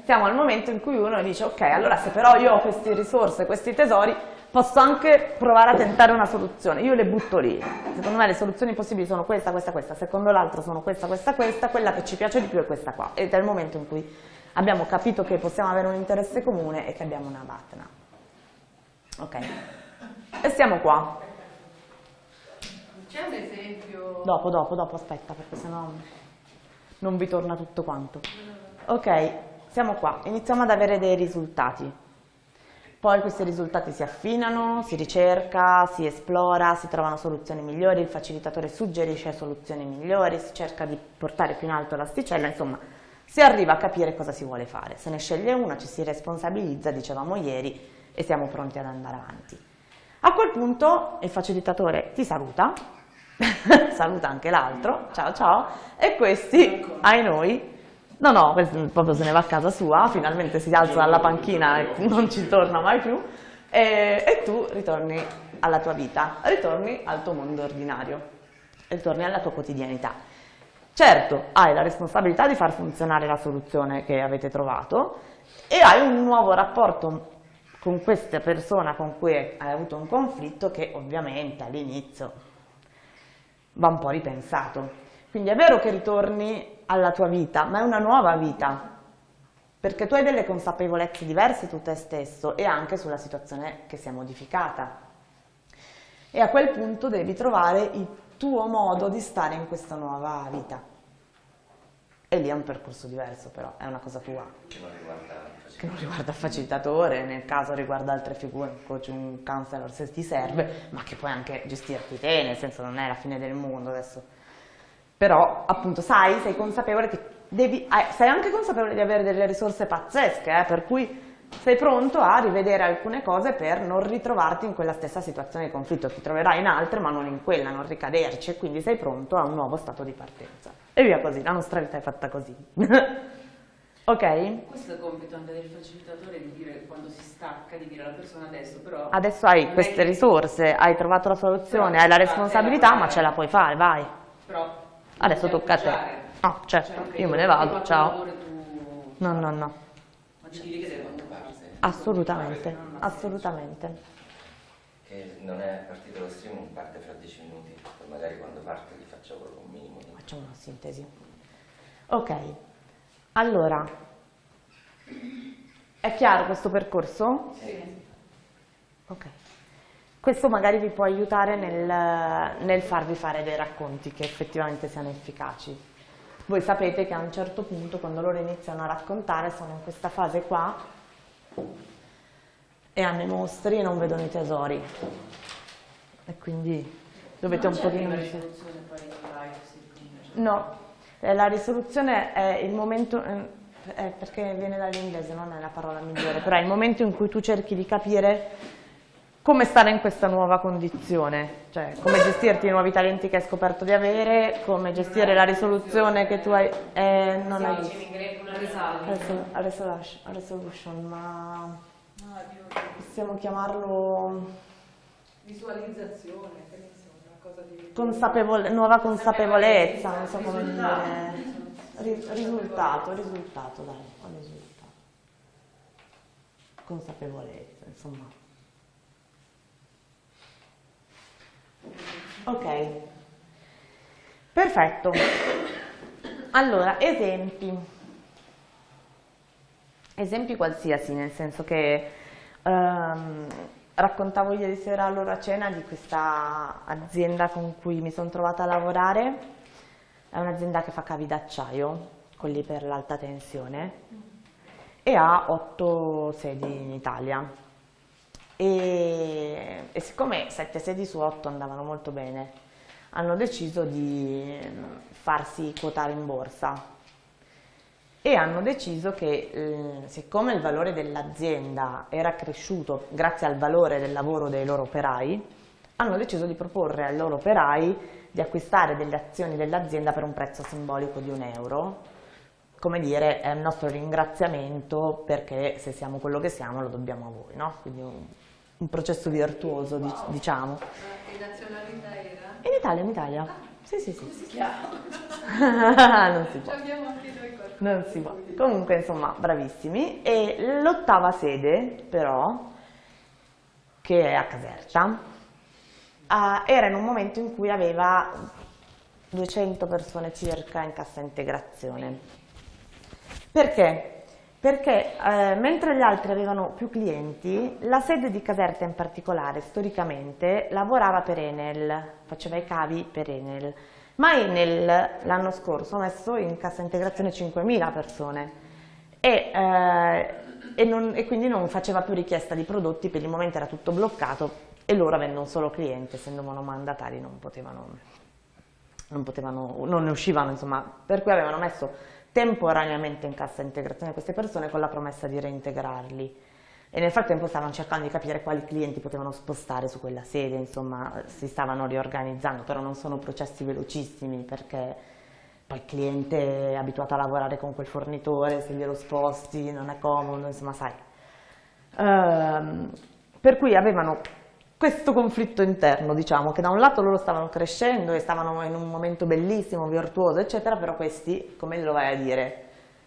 Siamo al momento in cui uno dice, ok, allora se però io ho queste risorse, questi tesori, posso anche provare a tentare una soluzione, io le butto lì. Secondo me le soluzioni possibili sono questa, questa, questa, secondo l'altro sono questa, questa, questa, quella che ci piace di più è questa qua. Ed è il momento in cui abbiamo capito che possiamo avere un interesse comune e che abbiamo una batna. Ok, e siamo qua. C'è un esempio? Dopo, dopo, dopo, aspetta, perché sennò non vi torna tutto quanto. Ok, siamo qua, iniziamo ad avere dei risultati. Poi questi risultati si affinano, si ricerca, si esplora, si trovano soluzioni migliori, il facilitatore suggerisce soluzioni migliori, si cerca di portare più in alto l'asticella, insomma, si arriva a capire cosa si vuole fare. Se ne sceglie una, ci si responsabilizza, dicevamo ieri, e siamo pronti ad andare avanti. A quel punto il facilitatore ti saluta, saluta anche l'altro, ciao ciao, e questi, ai noi, no no, questo proprio se ne va a casa sua, finalmente si alza dalla panchina e non ci torna mai più, e, e tu ritorni alla tua vita, ritorni al tuo mondo ordinario, ritorni alla tua quotidianità. Certo, hai la responsabilità di far funzionare la soluzione che avete trovato e hai un nuovo rapporto con questa persona con cui hai avuto un conflitto che ovviamente all'inizio... va un po' ripensato. Quindi è vero che ritorni alla tua vita, ma è una nuova vita, perché tu hai delle consapevolezze diverse su te stesso e anche sulla situazione che si è modificata. E a quel punto devi trovare il tuo modo di stare in questa nuova vita. E lì è un percorso diverso però, è una cosa tua. Che non riguarda il facilitatore. Che non riguarda il facilitatore, nel caso riguarda altre figure, un coach, un counselor se ti serve, ma che puoi anche gestirti te, nel senso non è la fine del mondo adesso. Però appunto sai, sei consapevole che devi, sei anche consapevole di avere delle risorse pazzesche, eh, per cui sei pronto a rivedere alcune cose per non ritrovarti in quella stessa situazione di conflitto, ti troverai in altre ma non in quella, non ricaderci, e quindi sei pronto a un nuovo stato di partenza. E via così, la nostra vita è fatta così. Ok? Questo è il compito anche del facilitatore, di dire quando si stacca, di dire alla persona adesso però... Adesso hai queste hai... risorse, hai trovato la soluzione, però hai la responsabilità, la ma ce la puoi fare, vai. Però... Adesso tocca a te. No, certo, cioè, io me ne vado, ciao. Tu... No, no, no. Ma ci devi chiedere quando parli. Assolutamente, assolutamente. Che non è partito lo streaming, parte fra dieci minuti, magari quando parte gli faccio proprio un minimo. Facciamo una sintesi. Ok, allora, è chiaro questo percorso? Sì. Ok, Questo magari vi può aiutare nel, nel farvi fare dei racconti che effettivamente siano efficaci. Voi sapete che a un certo punto, quando loro iniziano a raccontare, sono in questa fase qua e hanno i mostri e non vedono i tesori. E quindi dovete un pochino... No, la risoluzione è il momento... Eh, perché viene dall'inglese, non è la parola migliore, però è il momento in cui tu cerchi di capire... come stare in questa nuova condizione, cioè come gestirti i nuovi talenti che hai scoperto di avere, come gestire la risoluzione che tu hai... Eh, non hai visto. Una resolution, resolution, ma possiamo chiamarlo... Visualizzazione, che ne so, una cosa di... Consapevole, nuova consapevolezza, non so come dire... Risultato, risultato, dai, ho risultato. Consapevolezza, insomma... Ok, perfetto. Allora, esempi, esempi qualsiasi, nel senso che ehm, raccontavo ieri sera all'ora cena di questa azienda con cui mi sono trovata a lavorare. È un'azienda che fa cavi d'acciaio, quelli per l'alta tensione, e ha otto sedi in Italia. E, e siccome sette sedi su otto andavano molto bene, hanno deciso di farsi quotare in borsa e hanno deciso che eh, siccome il valore dell'azienda era cresciuto grazie al valore del lavoro dei loro operai, hanno deciso di proporre ai loro operai di acquistare delle azioni dell'azienda per un prezzo simbolico di un euro. Come dire, è il nostro ringraziamento perché se siamo quello che siamo lo dobbiamo a voi, no? Quindi un, un processo virtuoso, wow. dic diciamo. E nazionalità era? In Italia, in Italia. Ah, sì, sì, sì. Si chiama? Non si può. Abbiamo anche noi qualcosa. Non si può. Comunque, insomma, bravissimi. E l'ottava sede, però, che è a Caserta, uh, era in un momento in cui aveva duecento persone circa in cassa integrazione. Perché? Perché eh, mentre gli altri avevano più clienti, la sede di Caserta in particolare, storicamente, lavorava per Enel, faceva i cavi per Enel, ma Enel l'anno scorso ha messo in cassa integrazione cinquemila persone e, eh, e, non, e quindi non faceva più richiesta di prodotti, per il momento era tutto bloccato e loro, avendo un solo cliente, essendo monomandatari, non potevano, non potevano, non ne uscivano, insomma, per cui avevano messo temporaneamente in cassa integrazione queste persone con la promessa di reintegrarli, e nel frattempo stavano cercando di capire quali clienti potevano spostare su quella sede, insomma si stavano riorganizzando, però non sono processi velocissimi perché poi il cliente è abituato a lavorare con quel fornitore, se glielo sposti non è comodo, insomma sai. Ehm, per cui avevano questo conflitto interno, diciamo, che da un lato loro stavano crescendo e stavano in un momento bellissimo, virtuoso, eccetera, però questi, come glielo vai a dire?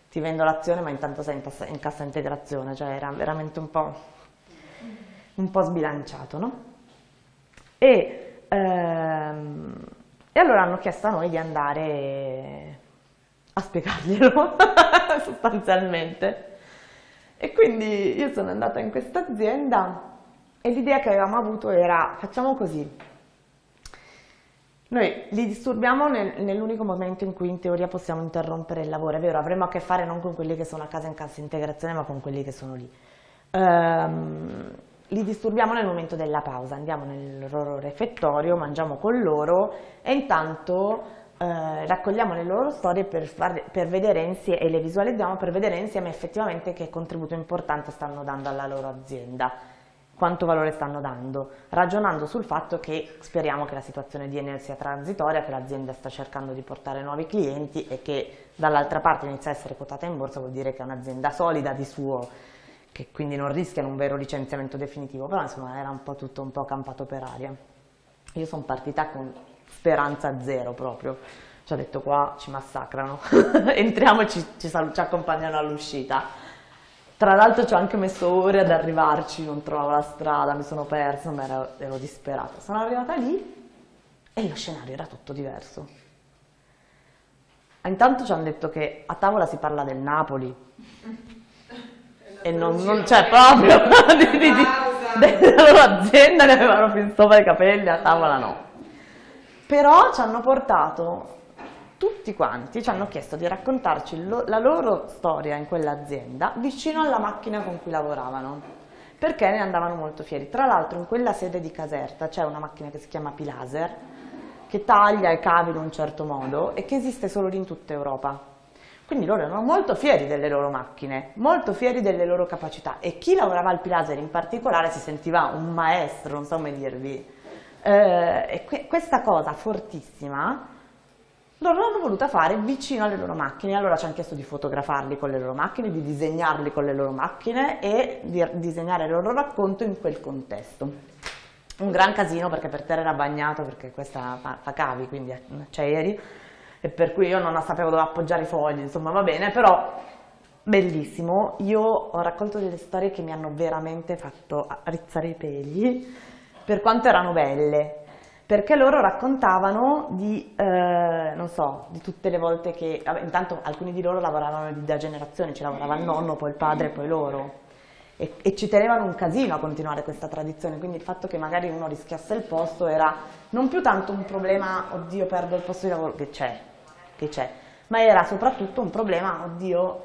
Ti vendo l'azione ma intanto sei in cassa integrazione, cioè era veramente un po', un po' sbilanciato, no? E, ehm, e allora hanno chiesto a noi di andare a spiegarglielo, sostanzialmente. E quindi io sono andata in questa azienda. E l'idea che avevamo avuto era, facciamo così, noi li disturbiamo nel, nell'unico momento in cui in teoria possiamo interrompere il lavoro, è vero, avremo a che fare non con quelli che sono a casa in cassa integrazione, ma con quelli che sono lì. Um, li disturbiamo nel momento della pausa, andiamo nel loro refettorio, mangiamo con loro e intanto eh, raccogliamo le loro storie per, far, per vedere insieme, e le visualizziamo per vedere insieme effettivamente che contributo importante stanno dando alla loro azienda, quanto valore stanno dando, ragionando sul fatto che speriamo che la situazione di Enel sia transitoria, che l'azienda sta cercando di portare nuovi clienti e che dall'altra parte inizia a essere quotata in borsa, vuol dire che è un'azienda solida di suo, che quindi non rischia un vero licenziamento definitivo, però insomma era un po' tutto un po' campato per aria. Io sono partita con speranza zero proprio, ci ho detto qua ci massacrano, entriamo e ci, ci, ci accompagnano all'uscita. Tra l'altro ci ho anche messo ore ad arrivarci, non trovavo la strada, mi sono persa, ma ero, ero disperata. Sono arrivata lì e lo scenario era tutto diverso. Intanto ci hanno detto che a tavola si parla del Napoli. E non, non c'è proprio di, di, di, della loro azienda ne avevano fin sopra i capelli, a tavola no. Però ci hanno portato tutti quanti, ci hanno chiesto di raccontarci lo, la loro storia in quell'azienda vicino alla macchina con cui lavoravano, perché ne andavano molto fieri. Tra l'altro in quella sede di Caserta c'è una macchina che si chiama Pilaser, che taglia i cavi in un certo modo e che esiste solo in tutta Europa. Quindi loro erano molto fieri delle loro macchine, molto fieri delle loro capacità, e chi lavorava al Pilaser in particolare si sentiva un maestro, non so come dirvi. Eh, e que questa cosa fortissima loro l'hanno voluta fare vicino alle loro macchine, allora ci hanno chiesto di fotografarli con le loro macchine, di disegnarli con le loro macchine e di disegnare il loro racconto in quel contesto. Un gran casino perché per terra era bagnato, perché questa fa, fa cavi, quindi c'eri, e per cui io non sapevo dove appoggiare i fogli, insomma va bene, però bellissimo. Io ho raccolto delle storie che mi hanno veramente fatto rizzare i peli, per quanto erano belle, perché loro raccontavano di, eh, non so, di tutte le volte che, vabbè, intanto alcuni di loro lavoravano da generazioni, ci lavorava il nonno, poi il padre, poi loro, e, e ci tenevano un casino a continuare questa tradizione, quindi il fatto che magari uno rischiasse il posto era non più tanto un problema, oddio perdo il posto di lavoro, che c'è, che c'è, ma era soprattutto un problema, oddio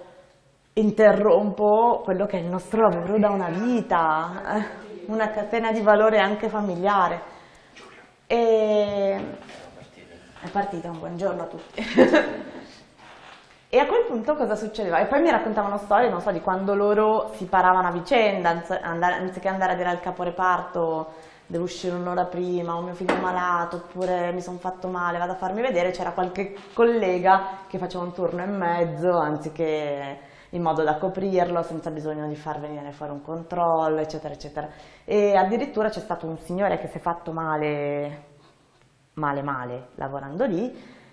interrompo quello che è il nostro lavoro da una vita, una catena di valore anche familiare. E... è partita, un buongiorno a tutti. E a quel punto cosa succedeva? E poi mi raccontavano storie, non so, di quando loro si paravano a vicenda, anziché andare a dire al caporeparto devo uscire un'ora prima, o mio figlio è malato, oppure mi sono fatto male, vado a farmi vedere, c'era qualche collega che faceva un turno e mezzo, anziché in modo da coprirlo, senza bisogno di far venire fuori un controllo, eccetera, eccetera. E addirittura c'è stato un signore che si è fatto male, male, male, lavorando lì,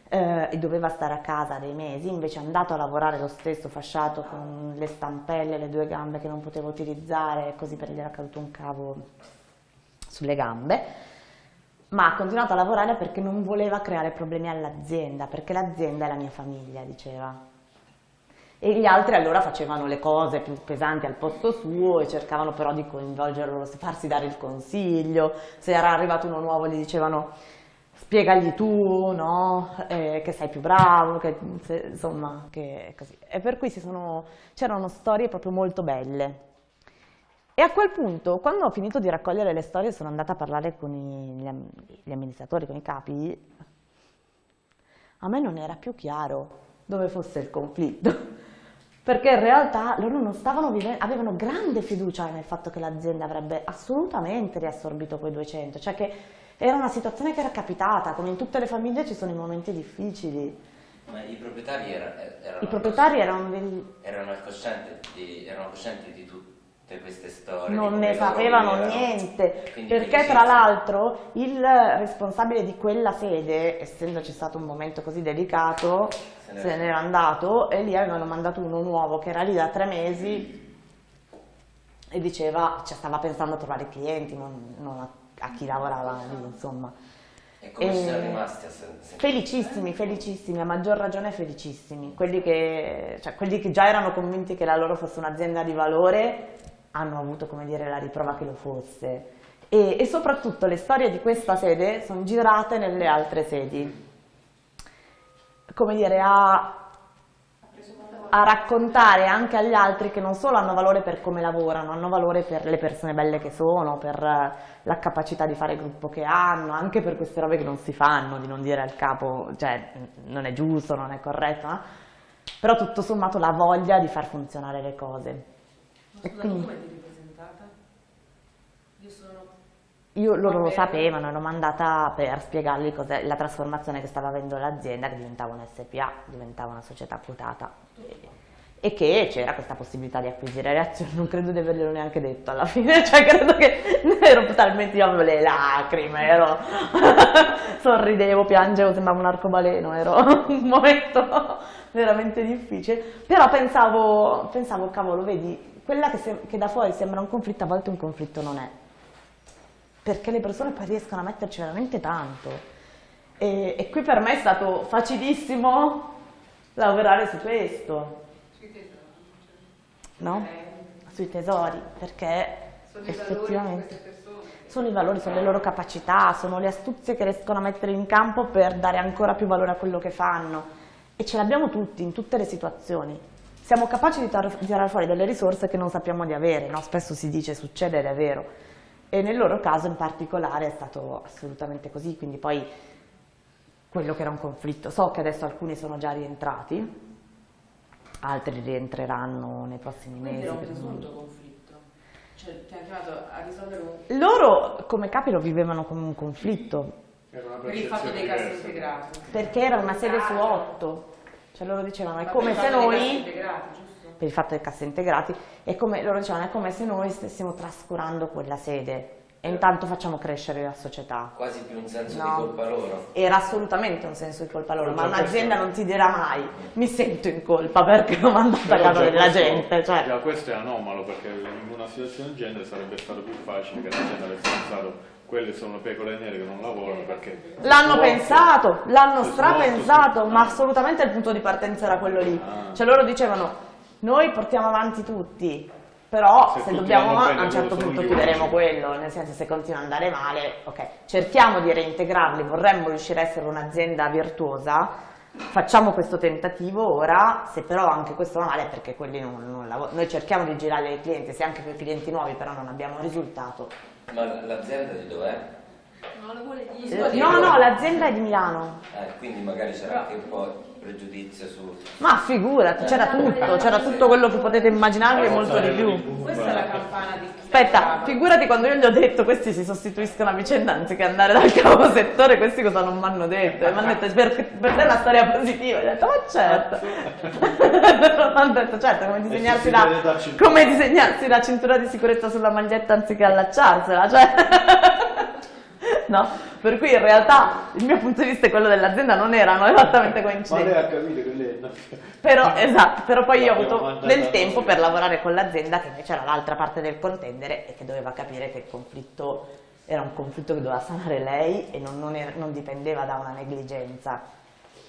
eh, e doveva stare a casa dei mesi, invece è andato a lavorare lo stesso, fasciato con le stampelle, le due gambe che non poteva utilizzare, così perché gli era caduto un cavo sulle gambe, ma ha continuato a lavorare perché non voleva creare problemi all'azienda, perché l'azienda è la mia famiglia, diceva. E gli altri allora facevano le cose più pesanti al posto suo e cercavano però di coinvolgerlo, farsi dare il consiglio, se era arrivato uno nuovo gli dicevano spiegagli tu, no? Eh, che sei più bravo, che, se, insomma, che così. E per cui c'erano storie proprio molto belle. E a quel punto, quando ho finito di raccogliere le storie, sono andata a parlare con i, gli amministratori, con i capi, a me non era più chiaro dove fosse il conflitto. Perché in realtà loro non stavano vivendo, avevano grande fiducia nel fatto che l'azienda avrebbe assolutamente riassorbito quei duecento, cioè che era una situazione che era capitata, come in tutte le famiglie ci sono i momenti difficili. Ma i proprietari, era, erano, I proprietari erano, erano, coscienti di, erano coscienti di tutte queste storie? Non ne sapevano erano, niente, perché tra l'altro il responsabile di quella sede, essendoci stato un momento così delicato, se n'era andato, e lì avevano mandato uno nuovo che era lì da tre mesi e diceva, cioè, stava pensando a trovare clienti, non, non a, a chi lavorava lì, insomma. E come e sono rimasti a sentire? Felicissimi, felicissimi, a maggior ragione felicissimi. Quelli che, cioè, quelli che già erano convinti che la loro fosse un'azienda di valore hanno avuto, come dire, la riprova che lo fosse. E, e soprattutto le storie di questa sede sono girate nelle altre sedi. Come dire, a, a raccontare anche agli altri che non solo hanno valore per come lavorano, hanno valore per le persone belle che sono, per la capacità di fare gruppo che hanno, anche per queste robe che non si fanno, di non dire al capo, cioè, non è giusto, non è corretto, no? Però tutto sommato la voglia di far funzionare le cose. Ma scusa, quindi, come ti ripresentata? Io sono... Io, loro lo sapevano, ero mandata per spiegargli cos'è la trasformazione che stava avendo l'azienda, che diventava un S P A, diventava una società quotata, e, e che c'era questa possibilità di acquisire le azioni. Non credo di averglielo neanche detto alla fine, cioè credo che ero totalmente, io avevo le lacrime, ero, sorridevo, piangevo, sembrava un arcobaleno, era un momento veramente difficile, però pensavo, pensavo cavolo, vedi, quella che, che da fuori sembra un conflitto, a volte un conflitto non è. Perché le persone poi riescono a metterci veramente tanto. E, e qui per me è stato facilissimo lavorare su questo. Sui tesori. No? Sui tesori, perché sono effettivamente. I valori di queste persone. Sono i valori, sono le loro capacità, sono le astuzie che riescono a mettere in campo per dare ancora più valore a quello che fanno. E ce l'abbiamo tutti, in tutte le situazioni. Siamo capaci di tirare fuori delle risorse che non sappiamo di avere, no? Spesso si dice, succede ed è vero. E nel loro caso in particolare è stato assolutamente così, quindi poi quello che era un conflitto. So che adesso alcuni sono già rientrati, altri rientreranno nei prossimi quindi mesi. Quindi era un presunto conflitto? Cioè ti ha chiamato a risolvere un... Loro, come capi, lo vivevano come un conflitto. Per il fatto dei casi integrati. Perché era una sede su otto, cioè loro dicevano, è come se noi, per il fatto dei casi integrati, è come, loro dicevano, è come se noi stessimo trascurando quella sede e intanto facciamo crescere la società. Quasi più un senso no. di colpa loro. Era assolutamente un senso di colpa loro, ma un'azienda non ti dirà mai, mi sento in colpa perché ho mandato a casa della questo, gente. Cioè. Già questo è anomalo, perché in una situazione del genere sarebbe stato più facile che l'azienda avesse pensato quelle sono pecore nere che non lavorano perché... L'hanno pensato, l'hanno strapensato, ma assolutamente il punto di partenza era quello lì. Ah. Cioè loro dicevano, noi portiamo avanti tutti, però se, se dobbiamo bene, a un certo punto chiuderemo quello, nel senso se continua ad andare male, ok, cerchiamo di reintegrarli, vorremmo riuscire a essere un'azienda virtuosa, facciamo questo tentativo ora, se però anche questo va male è perché quelli non, non lavorano. Noi cerchiamo di girare i clienti, se anche per i clienti nuovi però non abbiamo risultato. Ma l'azienda di dov'è? Non lo vuole dire. No, no, l'azienda è di Milano. Eh, quindi magari c'era anche un po' di pregiudizio su... Ma figurati, eh. c'era tutto, c'era tutto quello che potete immaginarvi e molto di più. Questa è la campana di... Aspetta, figurati quando io gli ho detto questi si sostituiscono a vicenda anziché andare dal capo settore, questi cosa non mi hanno detto? E mi hanno detto, per, per te è una storia positiva. Io ho detto, ma certo. Mi hanno detto, certo, come disegnarsi, la, come disegnarsi la cintura di sicurezza sulla maglietta anziché allacciarsela, cioè... No, per cui in realtà il mio punto di vista e quello dell'azienda non erano esattamente coincidenti. Ma lei ha capito che lei... Però, esatto, però poi io ho avuto del tempo per lavorare con l'azienda che invece era l'altra parte del contendere e che doveva capire che il conflitto era un conflitto che doveva sanare lei e non, non, era, non dipendeva da una negligenza,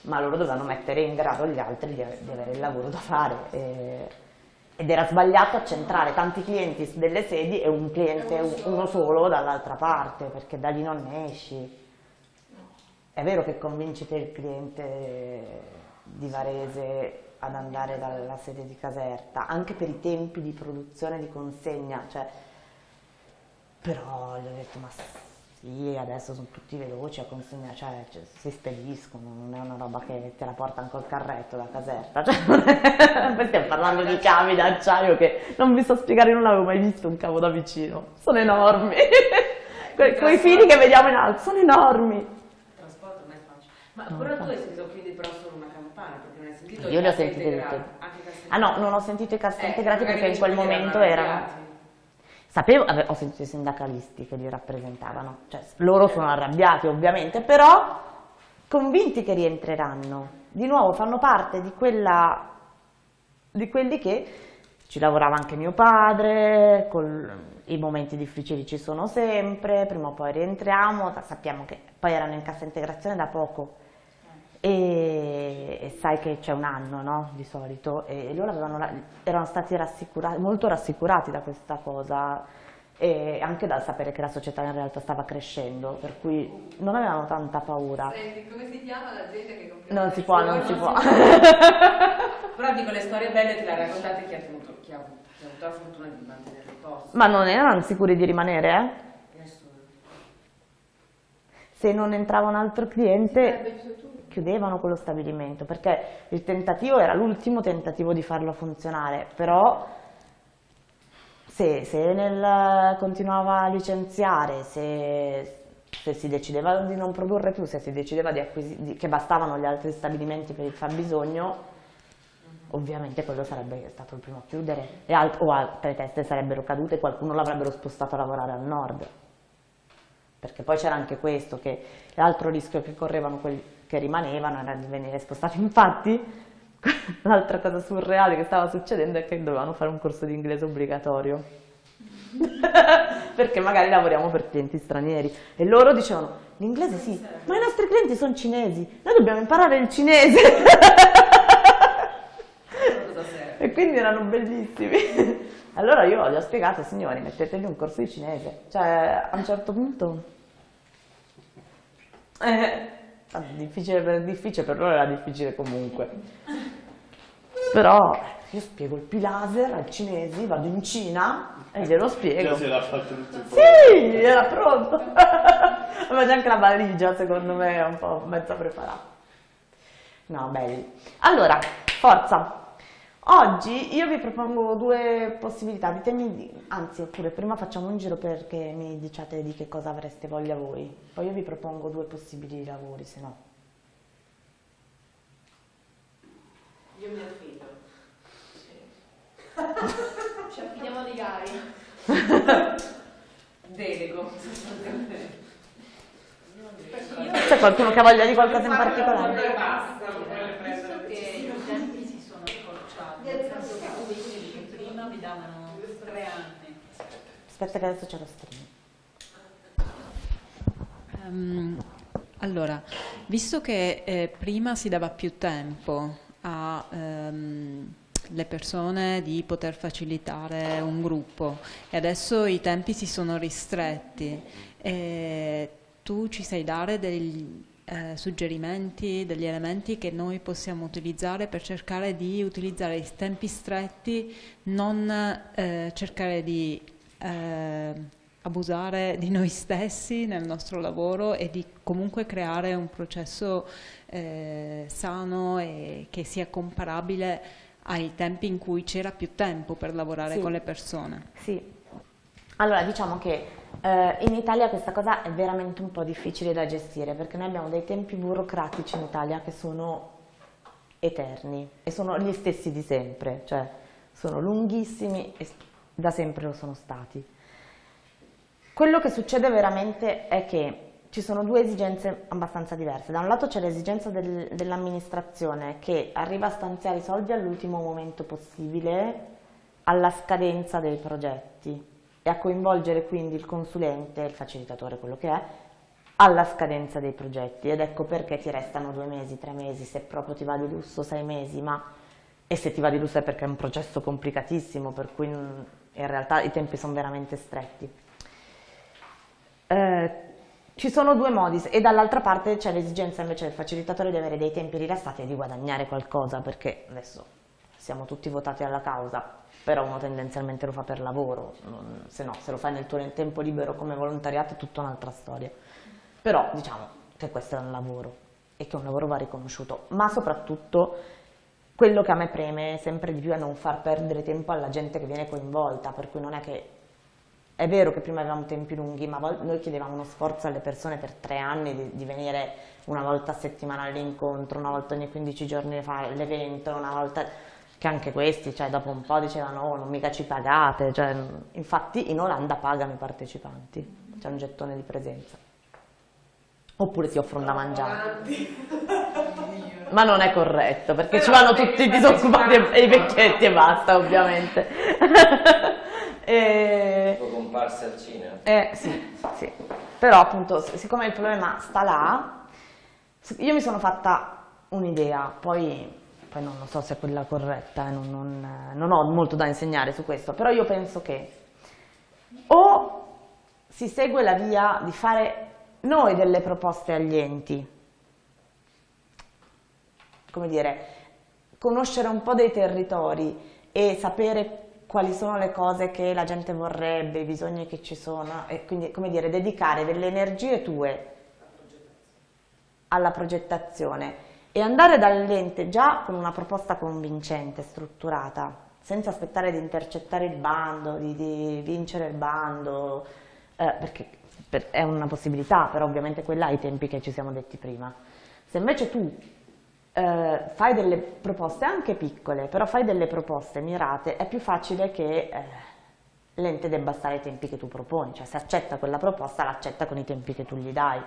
ma loro dovevano mettere in grado gli altri di, di avere il lavoro da fare. E, ed era sbagliato accentrare tanti clienti su delle sedi e un cliente, uno solo, dall'altra parte, perché da lì non ne esci. È vero che convinci te il cliente di Varese ad andare dalla sede di Caserta, anche per i tempi di produzione e di consegna, cioè, però gli ho detto, ma sì, adesso sono tutti veloci a consegna, cioè, cioè si spediscono, non è una roba che te la portano col carretto da Caserta, cioè, poi stiamo parlando di cavi d'acciaio che non mi so spiegare, non avevo mai visto un cavo da vicino, sono enormi, que quei fili che vediamo in alto sono enormi. Il trasporto non è facile, ma no, pure tu hai sentito quindi però solo una campana, perché non hai sentito io le ho sentite tutte, ah no, non ho sentito i cassetti eh, integrati perché in quel momento erano... Sapevo, ho sentito i sindacalisti che li rappresentavano, cioè loro sono arrabbiati ovviamente, però convinti che rientreranno, di nuovo fanno parte di, quella, di quelli che ci lavorava anche mio padre, col, i momenti difficili ci sono sempre, prima o poi rientriamo, sappiamo che poi erano in cassa integrazione da poco e, e sai che c'è un anno, no? Di solito, e loro avevano, erano stati rassicurati, molto rassicurati da questa cosa e anche dal sapere che la società in realtà stava crescendo, per cui non avevano tanta paura. Senti, come si chiama l'azienda che compra? Non si può, non si può. Però dico, le storie belle te le ha raccontate chi ha avuto, chi ha avuto, chi ha avuto la fortuna di mantenere il posto. Ma non erano sicuri di rimanere, eh? Nessuno. Se non entrava un altro cliente... chiudevano quello stabilimento, perché il tentativo era l'ultimo tentativo di farlo funzionare, però se, se Enel continuava a licenziare, se, se si decideva di non produrre più, se si decideva di di, che bastavano gli altri stabilimenti per il fabbisogno, ovviamente quello sarebbe stato il primo a chiudere, e alt o altre teste sarebbero cadute e qualcuno l'avrebbero spostato a lavorare al nord. Perché poi c'era anche questo, che l'altro rischio che correvano quelli che rimanevano era di venire spostati. Infatti l'altra cosa surreale che stava succedendo è che dovevano fare un corso di inglese obbligatorio perché magari lavoriamo per clienti stranieri e loro dicevano l'inglese sì, ma i nostri clienti sono cinesi, noi dobbiamo imparare il cinese. Cosa serve? e quindi erano bellissimi. Allora io gli ho spiegato, signori, mettetegli un corso di cinese, cioè a un certo punto eh, difficile, per, difficile per loro era difficile comunque, però io spiego il P-Laser al cinese, vado in Cina e glielo spiego. Sì, era pronto. Aveva già anche la valigia, secondo me, un po' mezza preparata. No, belli. Allora, forza. Oggi io vi propongo due possibilità. Ditemi, anzi, oppure prima facciamo un giro perché mi diciate di che cosa avreste voglia voi. Poi io vi propongo due possibili lavori, se no. Io mi affido. Sì. Ci affidiamo di Gari. Delego. C'è qualcuno che ha voglia di qualcosa in particolare? Basta, vorrei prendere che gli utenti si sono accorciati. Che prima vi davano tre anni. Aspetta che adesso c'è lo stream. Um, allora, visto che eh, prima si dava più tempo a... Um, le persone di poter facilitare un gruppo e adesso i tempi si sono ristretti, e tu ci sai dare dei eh, suggerimenti, degli elementi che noi possiamo utilizzare per cercare di utilizzare i tempi stretti, non eh, cercare di eh, abusare di noi stessi nel nostro lavoro e di comunque creare un processo eh, sano e che sia comparabile ai tempi in cui c'era più tempo per lavorare sì. con le persone. Sì, allora diciamo che eh, in Italia questa cosa è veramente un po' difficile da gestire, perché noi abbiamo dei tempi burocratici in Italia che sono eterni e sono gli stessi di sempre, cioè sono lunghissimi e da sempre lo sono stati. Quello che succede veramente è che ci sono due esigenze abbastanza diverse. Da un lato c'è l'esigenza del, dell'amministrazione che arriva a stanziare i soldi all'ultimo momento possibile, alla scadenza dei progetti, e a coinvolgere quindi il consulente, il facilitatore, quello che è, alla scadenza dei progetti. Ed ecco perché ti restano due mesi, tre mesi, se proprio ti va di lusso sei mesi, ma e se ti va di lusso è perché è un processo complicatissimo, per cui in realtà i tempi sono veramente stretti. Eh, Ci sono due modi, e dall'altra parte c'è l'esigenza invece del facilitatore di avere dei tempi rilassati e di guadagnare qualcosa, perché adesso siamo tutti votati alla causa, però uno tendenzialmente lo fa per lavoro, non, se no, se lo fai nel tuo nel tempo libero come volontariato è tutta un'altra storia. Però diciamo che questo è un lavoro e che un lavoro va riconosciuto, ma soprattutto quello che a me preme sempre di più è non far perdere tempo alla gente che viene coinvolta, per cui non è che... È vero che prima avevamo tempi lunghi, ma noi chiedevamo uno sforzo alle persone per tre anni di, di venire una volta a settimana all'incontro, una volta ogni quindici giorni a fare l'evento, una volta che anche questi, cioè dopo un po' dicevano oh, non mica ci pagate, cioè, infatti in Olanda pagano i partecipanti, c'è un gettone di presenza, oppure si offrono da mangiare. Ma non è corretto, perché però ci vanno tutti i disoccupati e i vecchietti e basta, ovviamente. E... comparsa al cinema. Eh, sì, sì. Però appunto, siccome il problema sta là, io mi sono fatta un'idea, poi, poi non so se è quella corretta, eh, non, non, non ho molto da insegnare su questo, però io penso che o si segue la via di fare noi delle proposte agli enti, come dire, conoscere un po' dei territori e sapere quali sono le cose che la gente vorrebbe, i bisogni che ci sono, e quindi, come dire, dedicare delle energie tue alla progettazione e andare dall'ente già con una proposta convincente, strutturata, senza aspettare di intercettare il bando, di, di vincere il bando, eh, perché per, è una possibilità, però ovviamente quella ha i tempi che ci siamo detti prima. Se invece tu Uh, fai delle proposte anche piccole, però fai delle proposte mirate, è più facile che uh, l'ente debba stare ai tempi che tu proponi, cioè se accetta quella proposta l'accetta con i tempi che tu gli dai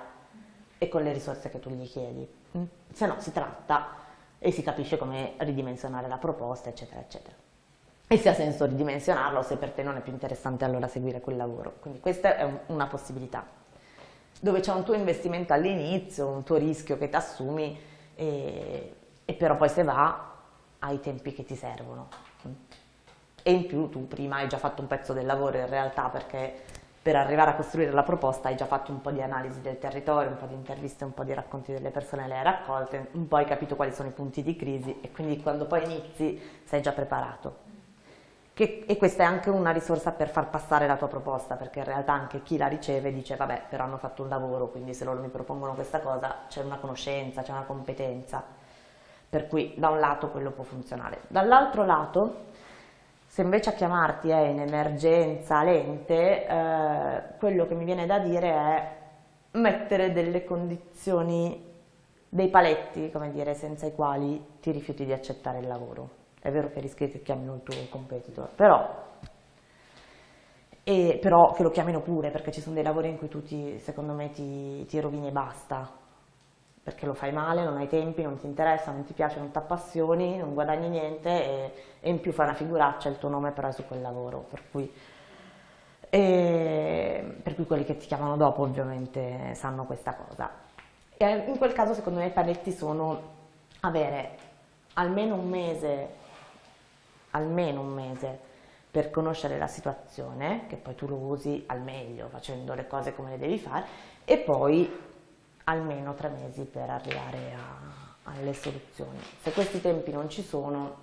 e con le risorse che tu gli chiedi, mm. se no si tratta e si capisce come ridimensionare la proposta, eccetera eccetera, e se ha senso ridimensionarlo, se per te non è più interessante allora seguire quel lavoro. Quindi questa è un, una possibilità dove c'è un tuo investimento all'inizio, un tuo rischio che ti assumi, E, e però poi se va, hai i tempi che ti servono. E in più tu prima hai già fatto un pezzo del lavoro in realtà, perché per arrivare a costruire la proposta hai già fatto un po' di analisi del territorio, un po' di interviste, un po' di racconti delle persone, le hai raccolte, un po' hai capito quali sono i punti di crisi e quindi quando poi inizi sei già preparato. Che, e questa è anche una risorsa per far passare la tua proposta, perché in realtà anche chi la riceve dice vabbè, però hanno fatto un lavoro, quindi se loro mi propongono questa cosa c'è una conoscenza, c'è una competenza, per cui da un lato quello può funzionare. Dall'altro lato, se invece a chiamarti è in emergenza lente, eh, quello che mi viene da dire è mettere delle condizioni, dei paletti, come dire, senza i quali ti rifiuti di accettare il lavoro. È vero che rischi che chiamino il tuo competitor, però, e, però che lo chiamino pure, perché ci sono dei lavori in cui tu ti, secondo me ti, ti rovini e basta, perché lo fai male, non hai tempi, non ti interessa, non ti piace, non ti appassioni, non guadagni niente e, e in più fa una figuraccia, il tuo nome però è su quel lavoro, per cui, e, per cui quelli che ti chiamano dopo ovviamente sanno questa cosa. E in quel caso secondo me i paletti sono avere almeno un mese almeno un mese per conoscere la situazione, che poi tu lo usi al meglio, facendo le cose come le devi fare, e poi almeno tre mesi per arrivare a, alle soluzioni. Se questi tempi non ci sono,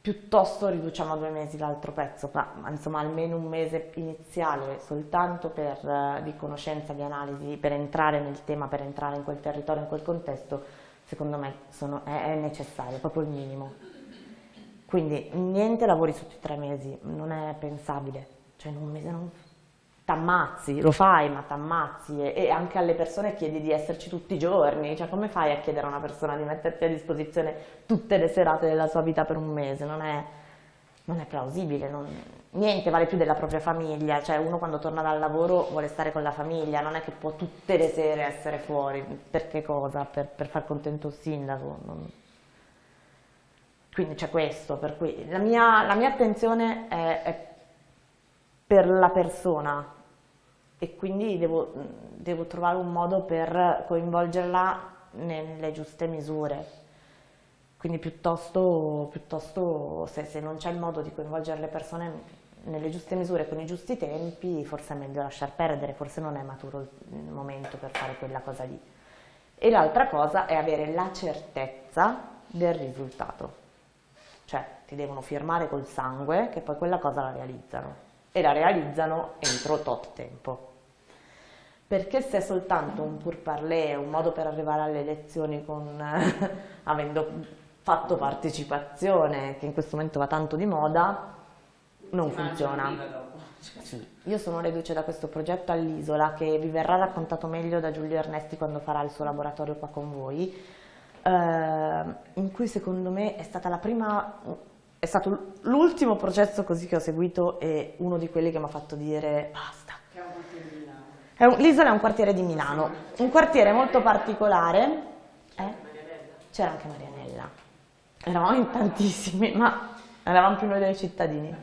piuttosto riduciamo a due mesi l'altro pezzo, ma insomma almeno un mese iniziale soltanto per, di conoscenza, di analisi, per entrare nel tema, per entrare in quel territorio, in quel contesto, secondo me sono, è, è necessario, proprio il minimo. Quindi niente lavori sotto i tre mesi, non è pensabile, cioè in un mese non... t'ammazzi, lo fai ma t'ammazzi e, e anche alle persone chiedi di esserci tutti i giorni, cioè come fai a chiedere a una persona di metterti a disposizione tutte le serate della sua vita per un mese, non è, non è plausibile, non... niente vale più della propria famiglia, cioè uno quando torna dal lavoro vuole stare con la famiglia, non è che può tutte le sere essere fuori, per che cosa, per, per far contento il sindaco, non... Quindi c'è questo, per cui la mia, la mia attenzione è, è per la persona e quindi devo, devo trovare un modo per coinvolgerla nelle giuste misure. Quindi piuttosto, piuttosto se, se non c'è il modo di coinvolgere le persone nelle giuste misure, con i giusti tempi, forse è meglio lasciar perdere, forse non è maturo il momento per fare quella cosa lì. E l'altra cosa è avere la certezza del risultato. Cioè ti devono firmare col sangue che poi quella cosa la realizzano e la realizzano entro tot tempo, perché se è soltanto un pourparlers, un modo per arrivare alle elezioni con, avendo fatto partecipazione, che in questo momento va tanto di moda, non funziona. Sì. Io sono reduce da questo progetto all'Isola, che vi verrà raccontato meglio da Giulio Ernesti quando farà il suo laboratorio qua con voi, in cui secondo me è stata la prima, è stato l'ultimo processo così che ho seguito e uno di quelli che mi ha fatto dire basta. L'Isola è un quartiere di Milano, un quartiere molto particolare. C'era anche Marianella, eravamo in tantissimi, ma eravamo più noi dei cittadini,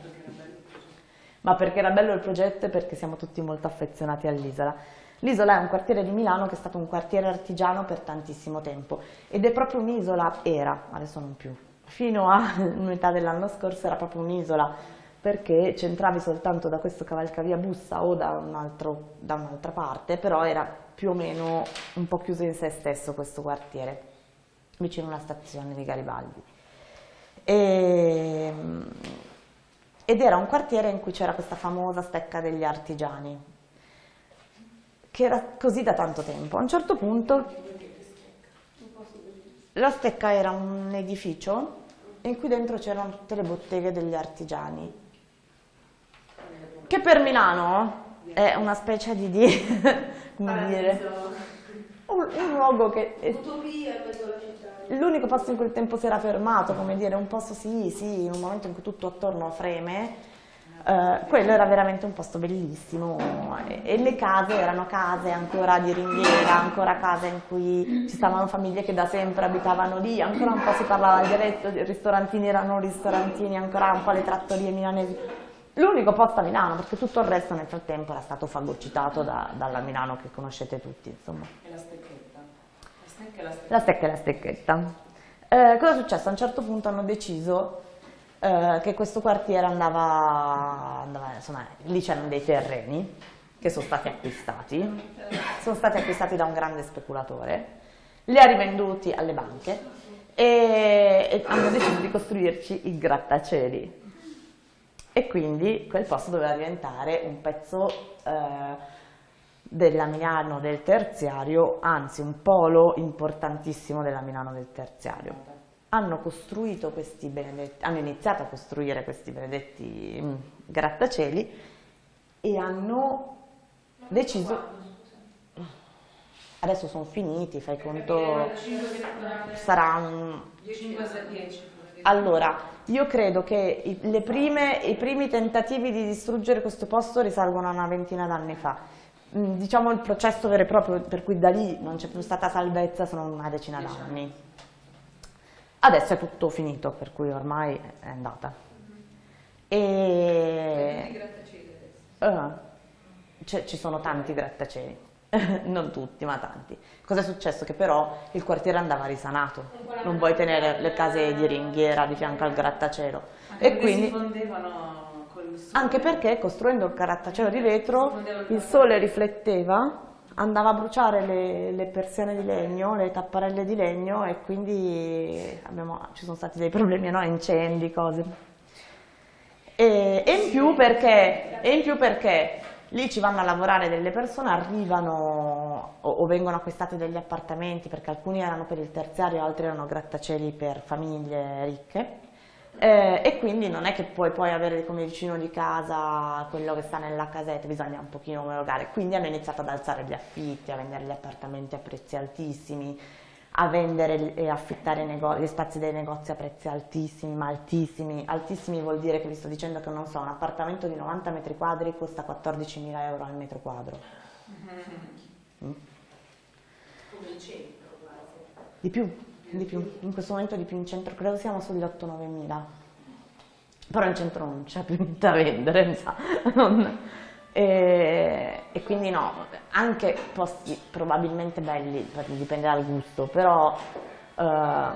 ma perché era bello il progetto e perché siamo tutti molto affezionati all'Isola. L'Isola è un quartiere di Milano che è stato un quartiere artigiano per tantissimo tempo ed è proprio un'isola, era, adesso non più, fino a metà dell'anno scorso era proprio un'isola, perché c'entravi soltanto da questo cavalcavia bussa o da un'altra un parte, però era più o meno un po' chiuso in se stesso questo quartiere, vicino a una stazione di Garibaldi. E, ed era un quartiere in cui c'era questa famosa stecca degli artigiani, che era così da tanto tempo. A un certo punto la stecca era un edificio in cui dentro c'erano tutte le botteghe degli artigiani, che per Milano è una specie di, di come dire, un, un luogo che è l'unico posto in cui il tempo si era fermato, come dire, un posto sì, sì, in un momento in cui tutto attorno freme. Uh, quello era veramente un posto bellissimo e, e le case erano case ancora di ringhiera, ancora case in cui ci stavano famiglie che da sempre abitavano lì, ancora un po' si parlava il dialetto, i ristorantini erano ristorantini, ancora un po' le trattorie milanesi. L'unico posto a Milano, perché tutto il resto nel frattempo era stato fagocitato da, dalla Milano che conoscete tutti, insomma. E la stecchetta? La stecca e la stecchetta. La stecca e la stecchetta. Eh, cosa è successo? A un certo punto hanno deciso eh, che questo quartiere andava, andava, insomma, lì c'erano dei terreni che sono stati acquistati, sono stati acquistati da un grande speculatore, li ha rivenduti alle banche e, e hanno deciso di costruirci il grattacieli. E quindi quel posto doveva diventare un pezzo eh, della Milano del terziario, anzi un polo importantissimo della Milano del terziario. Hanno costruito questi benedetti, hanno iniziato a costruire questi benedetti mh, grattacieli e hanno deciso, adesso sono finiti, fai conto, sarà un... dieci a dieci. Allora, io credo che le prime, i primi tentativi di distruggere questo posto risalgono a una ventina d'anni fa. Diciamo il processo vero e proprio, per cui da lì non c'è più stata salvezza, sono una decina d'anni. Adesso è tutto finito, per cui ormai è andata. E... Uh, ci sono tanti grattacieli. Non tutti, ma tanti. Cos'è successo? Che però il quartiere andava risanato, non vuoi tenere le case di ringhiera di fianco al grattacielo. Anche e quindi si fondevano con il sole. Anche perché costruendo il grattacielo di vetro il sole rifletteva, andava a bruciare le, le persiane di legno, le tapparelle di legno, e quindi abbiamo, ci sono stati dei problemi, no? Incendi, cose. E, e in più perché... E in più perché lì ci vanno a lavorare delle persone, arrivano o, o vengono acquistati degli appartamenti, perché alcuni erano per il terziario, altri erano grattacieli per famiglie ricche, eh, e quindi non è che puoi poi avere come vicino di casa quello che sta nella casetta, bisogna un pochino omologare. Quindi hanno iniziato ad alzare gli affitti, a vendere gli appartamenti a prezzi altissimi, a vendere e affittare gli spazi dei negozi a prezzi altissimi, ma altissimi. Altissimi vuol dire che vi sto dicendo che, non so, un appartamento di novanta metri quadri costa quattordicimila euro al metro quadro. Mm. Come in centro, quasi. Di più, di più. In questo momento di più in centro, credo siamo sugli otto nove mila. Però in centro non c'è più niente da vendere, mi sa. Non... E, e quindi no, anche posti probabilmente belli, perché dipende dal gusto, però eh, un,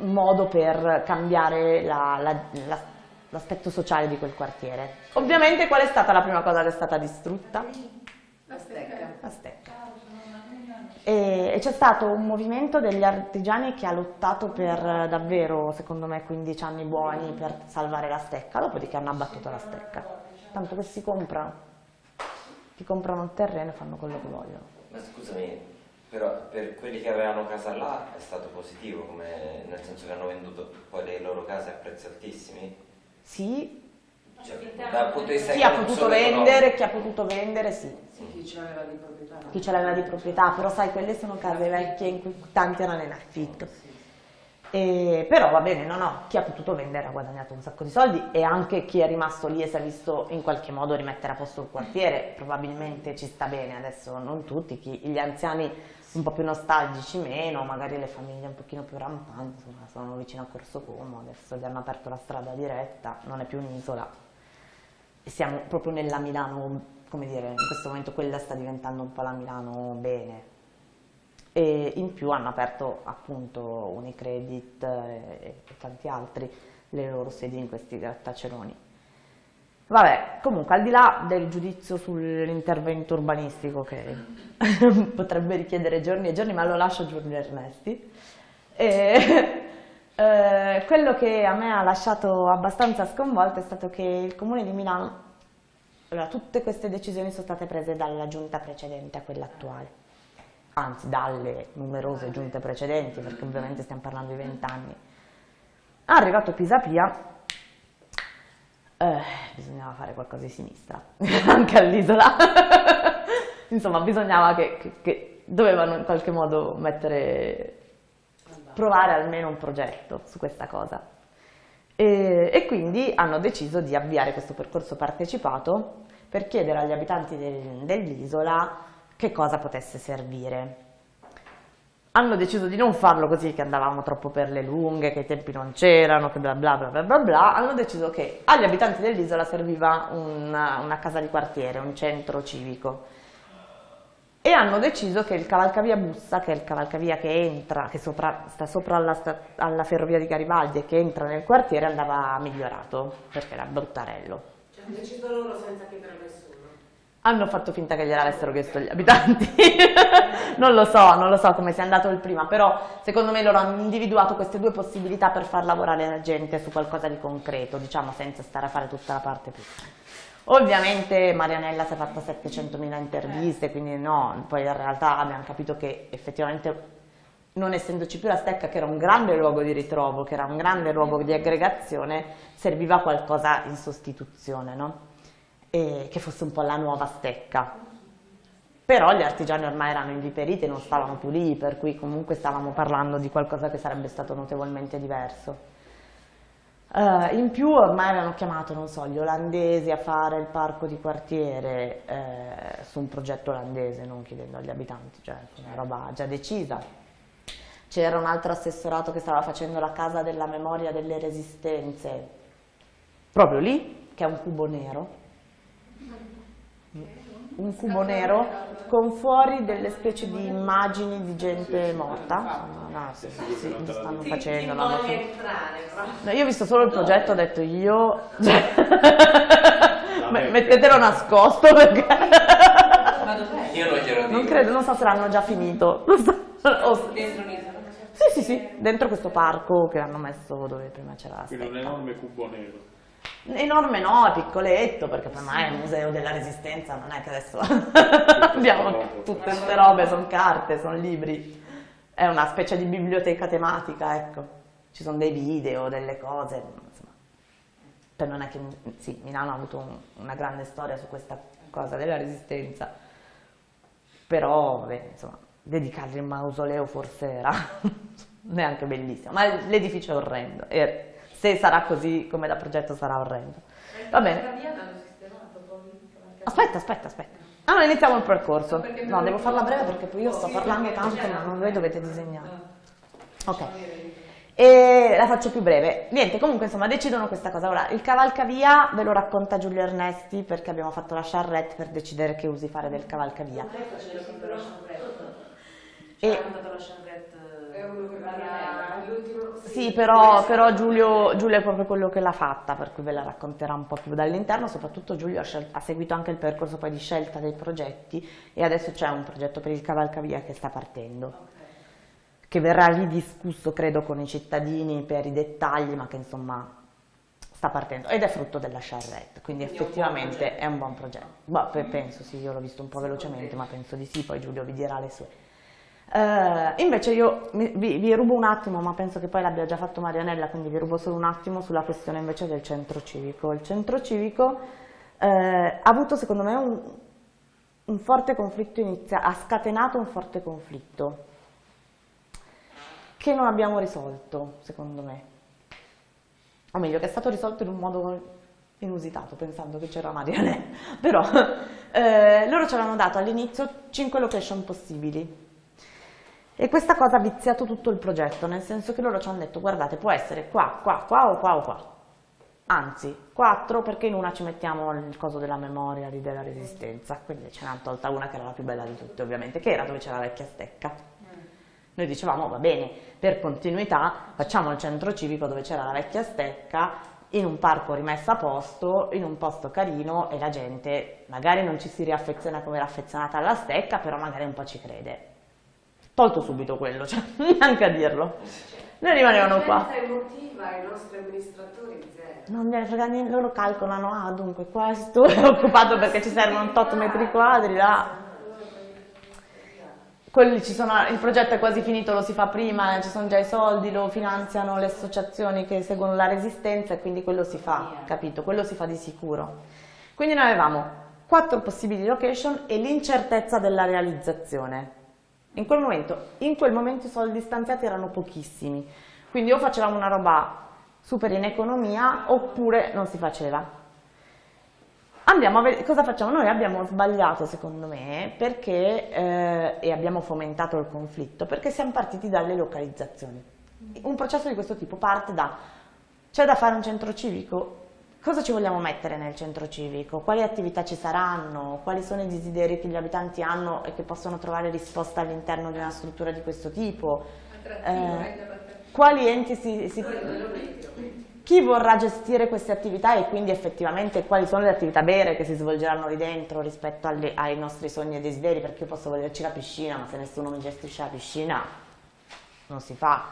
un modo per cambiare la, la, la, l'aspetto sociale di quel quartiere. Ovviamente qual è stata la prima cosa che è stata distrutta? La stecca. La stecca. E, e c'è stato un movimento degli artigiani che ha lottato per davvero, secondo me, quindici anni buoni per salvare la stecca, dopodiché hanno abbattuto la stecca. Tanto che si comprano, ti comprano il terreno e fanno quello che vogliono. Ma scusami, però per quelli che avevano casa là è stato positivo, come, nel senso che hanno venduto poi le loro case a prezzi altissimi? Sì. Cioè, dal punto di vista chi ha potuto vendere, chi ha potuto vendere, sì. Sì, chi ce l'aveva di proprietà. Chi ce l'aveva di proprietà, però sai, quelle sono case vecchie in cui tanti erano in affitto. E, però va bene, no no, chi ha potuto vendere ha guadagnato un sacco di soldi, e anche chi è rimasto lì e si è visto in qualche modo rimettere a posto il quartiere probabilmente ci sta bene. Adesso non tutti, chi, gli anziani un po' più nostalgici meno, magari le famiglie un pochino più rampanti, insomma, sono vicino a Corso Como, adesso gli hanno aperto la strada diretta, non è più un'isola, e siamo proprio nella Milano, come dire, in questo momento quella sta diventando un po' la Milano bene. E in più hanno aperto appunto Unicredit e tanti altri le loro sedi in questi grattacieloni. Vabbè, comunque, al di là del giudizio sull'intervento urbanistico che potrebbe richiedere giorni e giorni, ma lo lascio a Giulio Ernesti, e, eh, quello che a me ha lasciato abbastanza sconvolta è stato che il Comune di Milano, allora, tutte queste decisioni sono state prese dalla giunta precedente a quella attuale, anzi dalle numerose giunte precedenti, perché ovviamente stiamo parlando di vent'anni. È arrivato Pisapia, eh, bisognava fare qualcosa di sinistra, anche all'isola, insomma bisognava che, che, che dovevano in qualche modo mettere, provare almeno un progetto su questa cosa. E, e quindi hanno deciso di avviare questo percorso partecipato per chiedere agli abitanti del, dell'isola che cosa potesse servire. Hanno deciso di non farlo così, che andavamo troppo per le lunghe, che i tempi non c'erano, che bla bla bla bla bla bla. Hanno deciso che agli abitanti dell'isola serviva una, una casa di quartiere, un centro civico. E e hanno deciso che il cavalcavia Bussa, che è il cavalcavia che entra, che sopra, sta sopra alla, alla ferrovia di Garibaldi e che entra nel quartiere, andava migliorato, perché era bruttarello. Cioè, hanno deciso loro senza chiedere a nessuno? Hanno fatto finta che gliel'avessero chiesto gli abitanti. Non lo so, non lo so come sia andato il prima, però secondo me loro hanno individuato queste due possibilità per far lavorare la gente su qualcosa di concreto, diciamo, senza stare a fare tutta la parte pubblica. Ovviamente Marianella si è fatta settecentomila interviste, quindi no, poi in realtà abbiamo capito che effettivamente, non essendoci più la Stecca, che era un grande luogo di ritrovo, che era un grande luogo di aggregazione, serviva qualcosa in sostituzione, no? E che fosse un po' la nuova Stecca. Però gli artigiani ormai erano inviperiti e non stavano più lì, per cui comunque stavamo parlando di qualcosa che sarebbe stato notevolmente diverso. Uh, in più ormai avevano chiamato, non so, gli olandesi a fare il parco di quartiere eh, su un progetto olandese, non chiedendo agli abitanti, cioè una roba già decisa. C'era un altro assessorato che stava facendo la casa della memoria delle resistenze, proprio lì, che è un cubo nero, un cubo nero con fuori delle specie di immagini di gente morta. No, no, sì, sì, sì, lo stanno facendo. No, no, io ho visto solo il progetto, ho detto io, cioè, mettetelo nascosto perché non credo, non so se l'hanno già finito. Sì, sì, sì, dentro questo parco che l'hanno messo dove prima c'era la Stecca. Quindi un enorme cubo nero. Enorme no, è piccoletto, perché per me è il museo della resistenza, non è che adesso abbiamo tutte queste robe, sono carte, sono libri, è una specie di biblioteca tematica, ecco, ci sono dei video, delle cose, insomma, per non è che, sì, Milano ha avuto un, una grande storia su questa cosa della resistenza, però, beh, insomma, dedicargli un mausoleo forse era neanche bellissimo, ma l'edificio è orrendo. È, se sarà così come da progetto sarà orrendo. Va bene. Aspetta, aspetta, aspetta. Ah, allora iniziamo il percorso. No, devo farla breve perché poi io sto parlando tanto ma non voi dovete disegnare. Ok. E la faccio più breve. Niente, comunque insomma decidono questa cosa. Ora, il cavalcavia ve lo racconta Giulio Ernesti perché abbiamo fatto la charrette per decidere che usi fare del cavalcavia. E... Sì, però, però Giulio, Giulio è proprio quello che l'ha fatta, per cui ve la racconterà un po' più dall'interno. Soprattutto Giulio ha, ha seguito anche il percorso poi di scelta dei progetti e adesso c'è un progetto per il cavalcavia che sta partendo, okay, che verrà ridiscusso credo con i cittadini per i dettagli, ma che insomma sta partendo ed è frutto della charrette, quindi, quindi effettivamente è un buon progetto. Bah, mm-hmm. Penso sì, io l'ho visto un po' velocemente, ma penso di sì, poi Giulio vi dirà le sue. Uh, invece io mi, vi, vi rubo un attimo, ma penso che poi l'abbia già fatto Marianella, quindi vi rubo solo un attimo sulla questione invece del centro civico. Il centro civico uh, ha avuto secondo me un, un forte conflitto iniziale, ha scatenato un forte conflitto che non abbiamo risolto secondo me, o meglio che è stato risolto in un modo inusitato, pensando che c'era Marianella, però uh, loro ci avevano dato all'inizio cinque location possibili. E questa cosa ha viziato tutto il progetto, nel senso che loro ci hanno detto guardate può essere qua, qua, qua o qua o qua, anzi quattro perché in una ci mettiamo il coso della memoria lì della resistenza, quindi ce n'hanno tolta una che era la più bella di tutte ovviamente, che era dove c'era la vecchia Stecca. Noi dicevamo va bene, per continuità facciamo il centro civico dove c'era la vecchia Stecca, in un parco rimesso a posto, in un posto carino e la gente magari non ci si riaffeziona come era affezionata alla Stecca, però magari un po' ci crede. Tolto subito quello, cioè, neanche a dirlo. Noi rimanevano qua. La emotiva ai nostri amministratori zero. Non gliene frega niente, loro calcolano, ah dunque questo è occupato perché ci servono otto metri quadri, là. Quelli ci sono, il progetto è quasi finito, lo si fa prima, ci sono già i soldi, lo finanziano le associazioni che seguono la resistenza e quindi quello si fa, capito? Quello si fa di sicuro. Quindi noi avevamo quattro possibili location e l'incertezza della realizzazione. In quel momento, in quel momento i soldi stanziati erano pochissimi, quindi o facevamo una roba super in economia oppure non si faceva. Andiamo a vedere cosa facciamo. Noi abbiamo sbagliato secondo me perché, eh, e abbiamo fomentato il conflitto, perché siamo partiti dalle localizzazioni. Un processo di questo tipo parte da, c'è da fare un centro civico? Cosa ci vogliamo mettere nel centro civico? Quali attività ci saranno? Quali sono i desideri che gli abitanti hanno e che possono trovare risposta all'interno di una struttura di questo tipo? Eh, quali enti si... si... Chi vorrà gestire queste attività e quindi effettivamente quali sono le attività vere che si svolgeranno lì dentro rispetto alle, ai nostri sogni e desideri? Perché io posso volerci la piscina, ma se nessuno mi gestisce la piscina non si fa.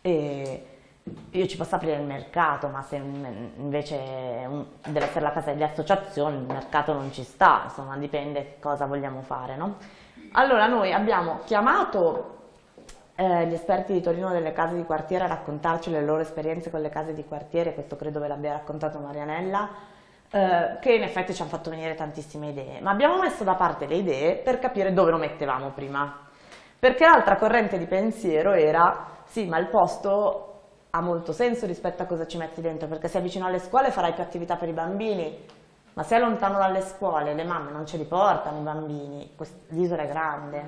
E... Io ci posso aprire il mercato, ma se invece deve essere la casa delle associazioni, il mercato non ci sta, insomma dipende cosa vogliamo fare, no? Allora noi abbiamo chiamato eh, gli esperti di Torino delle case di quartiere a raccontarci le loro esperienze con le case di quartiere, questo credo ve l'abbia raccontato Marianella, eh, che in effetti ci hanno fatto venire tantissime idee, ma abbiamo messo da parte le idee per capire dove lo mettevamo prima, perché l'altra corrente di pensiero era sì, ma il posto ha molto senso rispetto a cosa ci metti dentro, perché se è vicino alle scuole farai più attività per i bambini, ma se è lontano dalle scuole le mamme non ce li portano i bambini, l'isola è grande.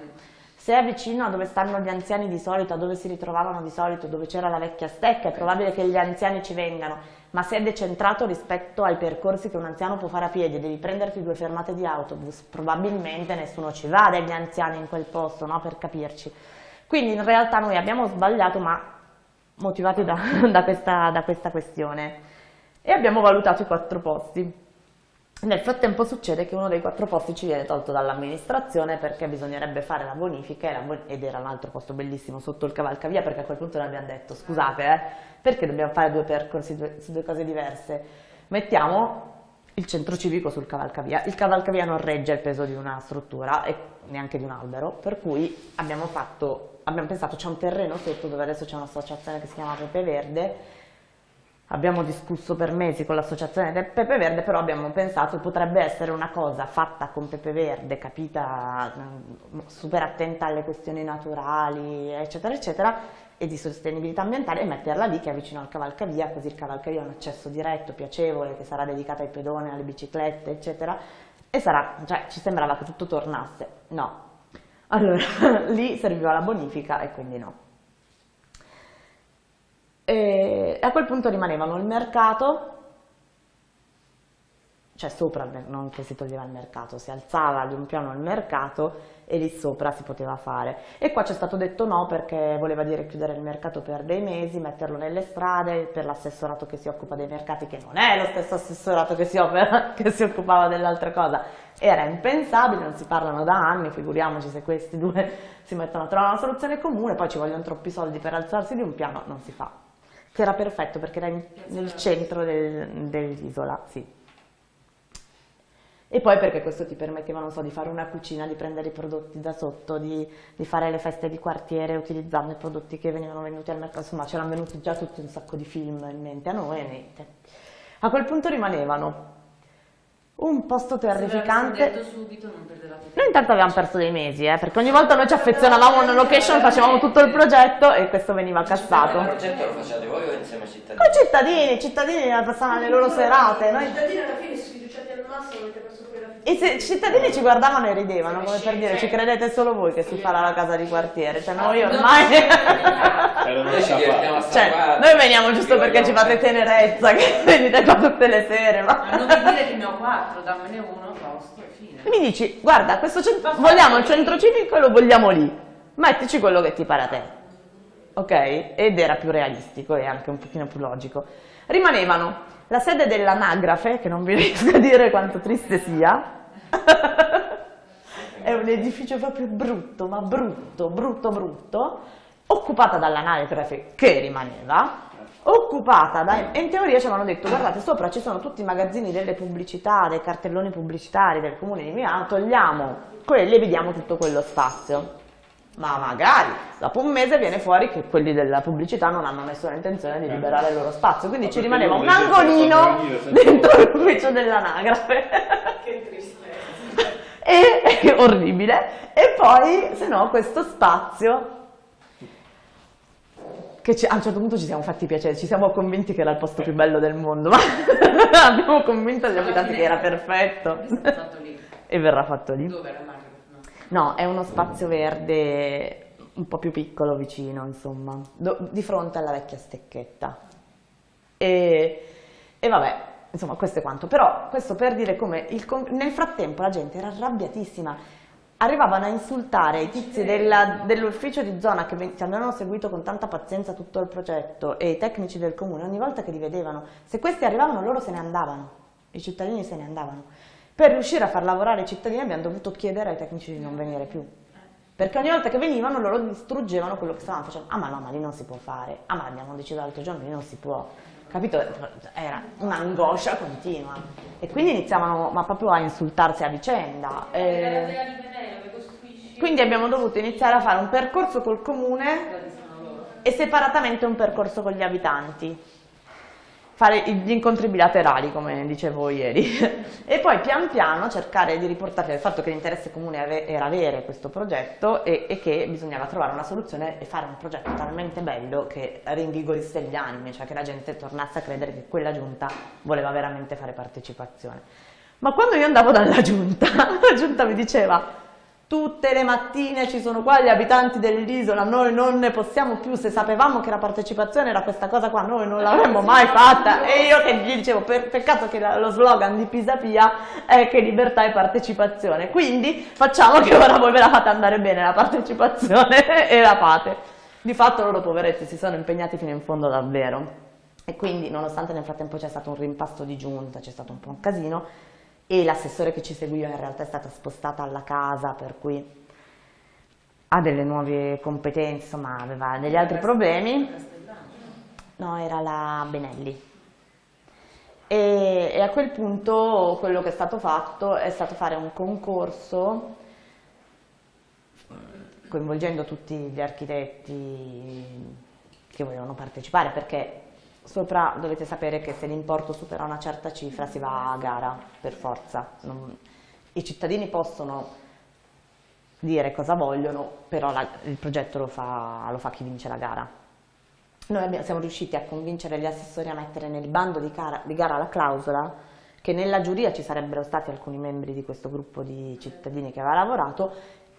Se è vicino a dove stanno gli anziani di solito, a dove si ritrovavano di solito, dove c'era la vecchia stecca, è probabile che gli anziani ci vengano, ma se è decentrato rispetto ai percorsi che un anziano può fare a piedi, devi prenderti due fermate di autobus, probabilmente nessuno ci va degli anziani in quel posto, no? Per capirci. Quindi in realtà noi abbiamo sbagliato, ma motivati da, da, questa, da questa questione, e abbiamo valutato i quattro posti. Nel frattempo succede che uno dei quattro posti ci viene tolto dall'amministrazione perché bisognerebbe fare la bonifica, e la bon ed era un altro posto bellissimo sotto il cavalcavia, perché a quel punto noi abbiamo detto scusate, eh, perché dobbiamo fare due percorsi due, su due cose diverse, mettiamo il centro civico sul cavalcavia, il cavalcavia non regge il peso di una struttura e neanche di un albero, per cui abbiamo fatto abbiamo pensato c'è un terreno sotto dove adesso c'è un'associazione che si chiama Pepe Verde, abbiamo discusso per mesi con l'associazione del Pepe Verde, però abbiamo pensato potrebbe essere una cosa fatta con Pepe Verde, capita, super attenta alle questioni naturali eccetera eccetera e di sostenibilità ambientale, e metterla lì che è vicino al cavalcavia, così il cavalcavia ha un accesso diretto, piacevole, che sarà dedicato ai pedoni, alle biciclette eccetera, e sarà, cioè ci sembrava che tutto tornasse, no. Allora, lì serviva la bonifica e quindi no. E a quel punto rimanevano il mercato, cioè sopra, non che si toglieva il mercato, si alzava di un piano il mercato e lì sopra si poteva fare. E qua c'è stato detto no perché voleva dire chiudere il mercato per dei mesi, metterlo nelle strade, per l'assessorato che si occupa dei mercati, che non è lo stesso assessorato che si, opera, che si occupava dell'altra cosa. Era impensabile, non si parlano da anni, figuriamoci se questi due si mettono a trovare una soluzione comune, poi ci vogliono troppi soldi per alzarsi di un piano, non si fa. Che era perfetto perché era in, nel centro del, dell'isola, sì. E poi perché questo ti permetteva, non so, di fare una cucina, di prendere i prodotti da sotto, di, di fare le feste di quartiere utilizzando i prodotti che venivano venduti al mercato, insomma c'erano venuti già tutti un sacco di film in mente a noi, niente. A quel punto rimanevano un posto terrificante. Se detto subito, non perdevate tempo. Noi intanto avevamo perso dei mesi, eh, perché ogni volta noi ci affezionavamo a una location, facevamo tutto il progetto e questo veniva cassato. Il progetto lo facciate voi o insieme ai cittadini? Con i cittadini, i cittadini passavano le loro serate. Noi... I cittadini ci guardavano e ridevano, come per dire, ci credete solo voi che si farà la casa di quartiere, cioè noi ormai... cioè, noi veniamo giusto perché ci fate tenerezza, che venite qua tutte le sere, ma... Non mi dire che ne ho quattro, dammene uno, posto, fine. Mi dici, guarda, questo centro... vogliamo il centro civico e lo vogliamo lì, mettici quello che ti pare a te, ok? Ed era più realistico e anche un pochino più logico. Rimanevano la sede dell'anagrafe, che non vi riesco a dire quanto triste sia, è un edificio proprio brutto, ma brutto, brutto, brutto, occupata dall'anagrafe che rimaneva, occupata da... e in teoria ci avevano detto, guardate, sopra ci sono tutti i magazzini delle pubblicità, dei cartelloni pubblicitari del comune di Milano, togliamo quelli e vediamo tutto quello spazio. Ma magari dopo un mese viene fuori che quelli della pubblicità non hanno nessuna intenzione di liberare il loro spazio, quindi ma ci rimaneva un angolino dentro l'ufficio dell'anagrafe. Che tristezza. E è orribile. E poi, se no, questo spazio che ci, a un certo punto ci siamo fatti piacere, ci siamo convinti che era il posto più bello del mondo, ma abbiamo convinto gli abitanti che era perfetto. E verrà fatto lì. Dove era? No, è uno spazio verde un po' più piccolo vicino, insomma, do, di fronte alla vecchia stecchetta. E, e vabbè, insomma questo è quanto, però questo per dire come il, nel frattempo la gente era arrabbiatissima, arrivavano a insultare i tizi dell'ufficio dell di zona che ci avevano seguito con tanta pazienza tutto il progetto e i tecnici del comune ogni volta che li vedevano. Se questi arrivavano loro se ne andavano, i cittadini se ne andavano. Per riuscire a far lavorare i cittadini abbiamo dovuto chiedere ai tecnici di non venire più, perché ogni volta che venivano loro distruggevano quello che stavano facendo. Ah ma no, ma lì non si può fare, ah ma abbiamo deciso l'altro giorno lì non si può. Capito? Era un'angoscia continua e quindi iniziavano ma proprio a insultarsi a vicenda. Eh, quindi abbiamo dovuto iniziare a fare un percorso col comune e separatamente un percorso con gli abitanti, fare gli incontri bilaterali come dicevo ieri e poi pian piano cercare di riportarli al fatto che l'interesse comune era avere questo progetto e, e che bisognava trovare una soluzione e fare un progetto talmente bello che rinvigorisse gli animi, cioè che la gente tornasse a credere che quella giunta voleva veramente fare partecipazione. Ma quando io andavo dalla giunta, la giunta mi diceva: tutte le mattine ci sono qua gli abitanti dell'isola, noi non ne possiamo più, se sapevamo che la partecipazione era questa cosa qua noi non l'avremmo mai fatta. E io che gli dicevo, per, peccato che la, lo slogan di Pisapia è che libertà e partecipazione, quindi facciamo che ora voi ve la fate andare bene la partecipazione e la fate. Di fatto loro poveretti si sono impegnati fino in fondo davvero e quindi nonostante nel frattempo c'è stato un rimpasto di giunta, c'è stato un po' un casino, e l'assessore che ci seguiva in realtà è stata spostata alla casa, per cui ha delle nuove competenze, insomma aveva degli altri problemi. No, era la Benelli. E, e a quel punto quello che è stato fatto è stato fare un concorso coinvolgendo tutti gli architetti che volevano partecipare, perché sopra dovete sapere che se l'importo supera una certa cifra si va a gara, per forza. Non, i cittadini possono dire cosa vogliono, però la, il progetto lo fa, lo fa chi vince la gara. Noi abbiamo, siamo riusciti a convincere gli assessori a mettere nel bando di gara, di gara la clausola che nella giuria ci sarebbero stati alcuni membri di questo gruppo di cittadini che aveva lavorato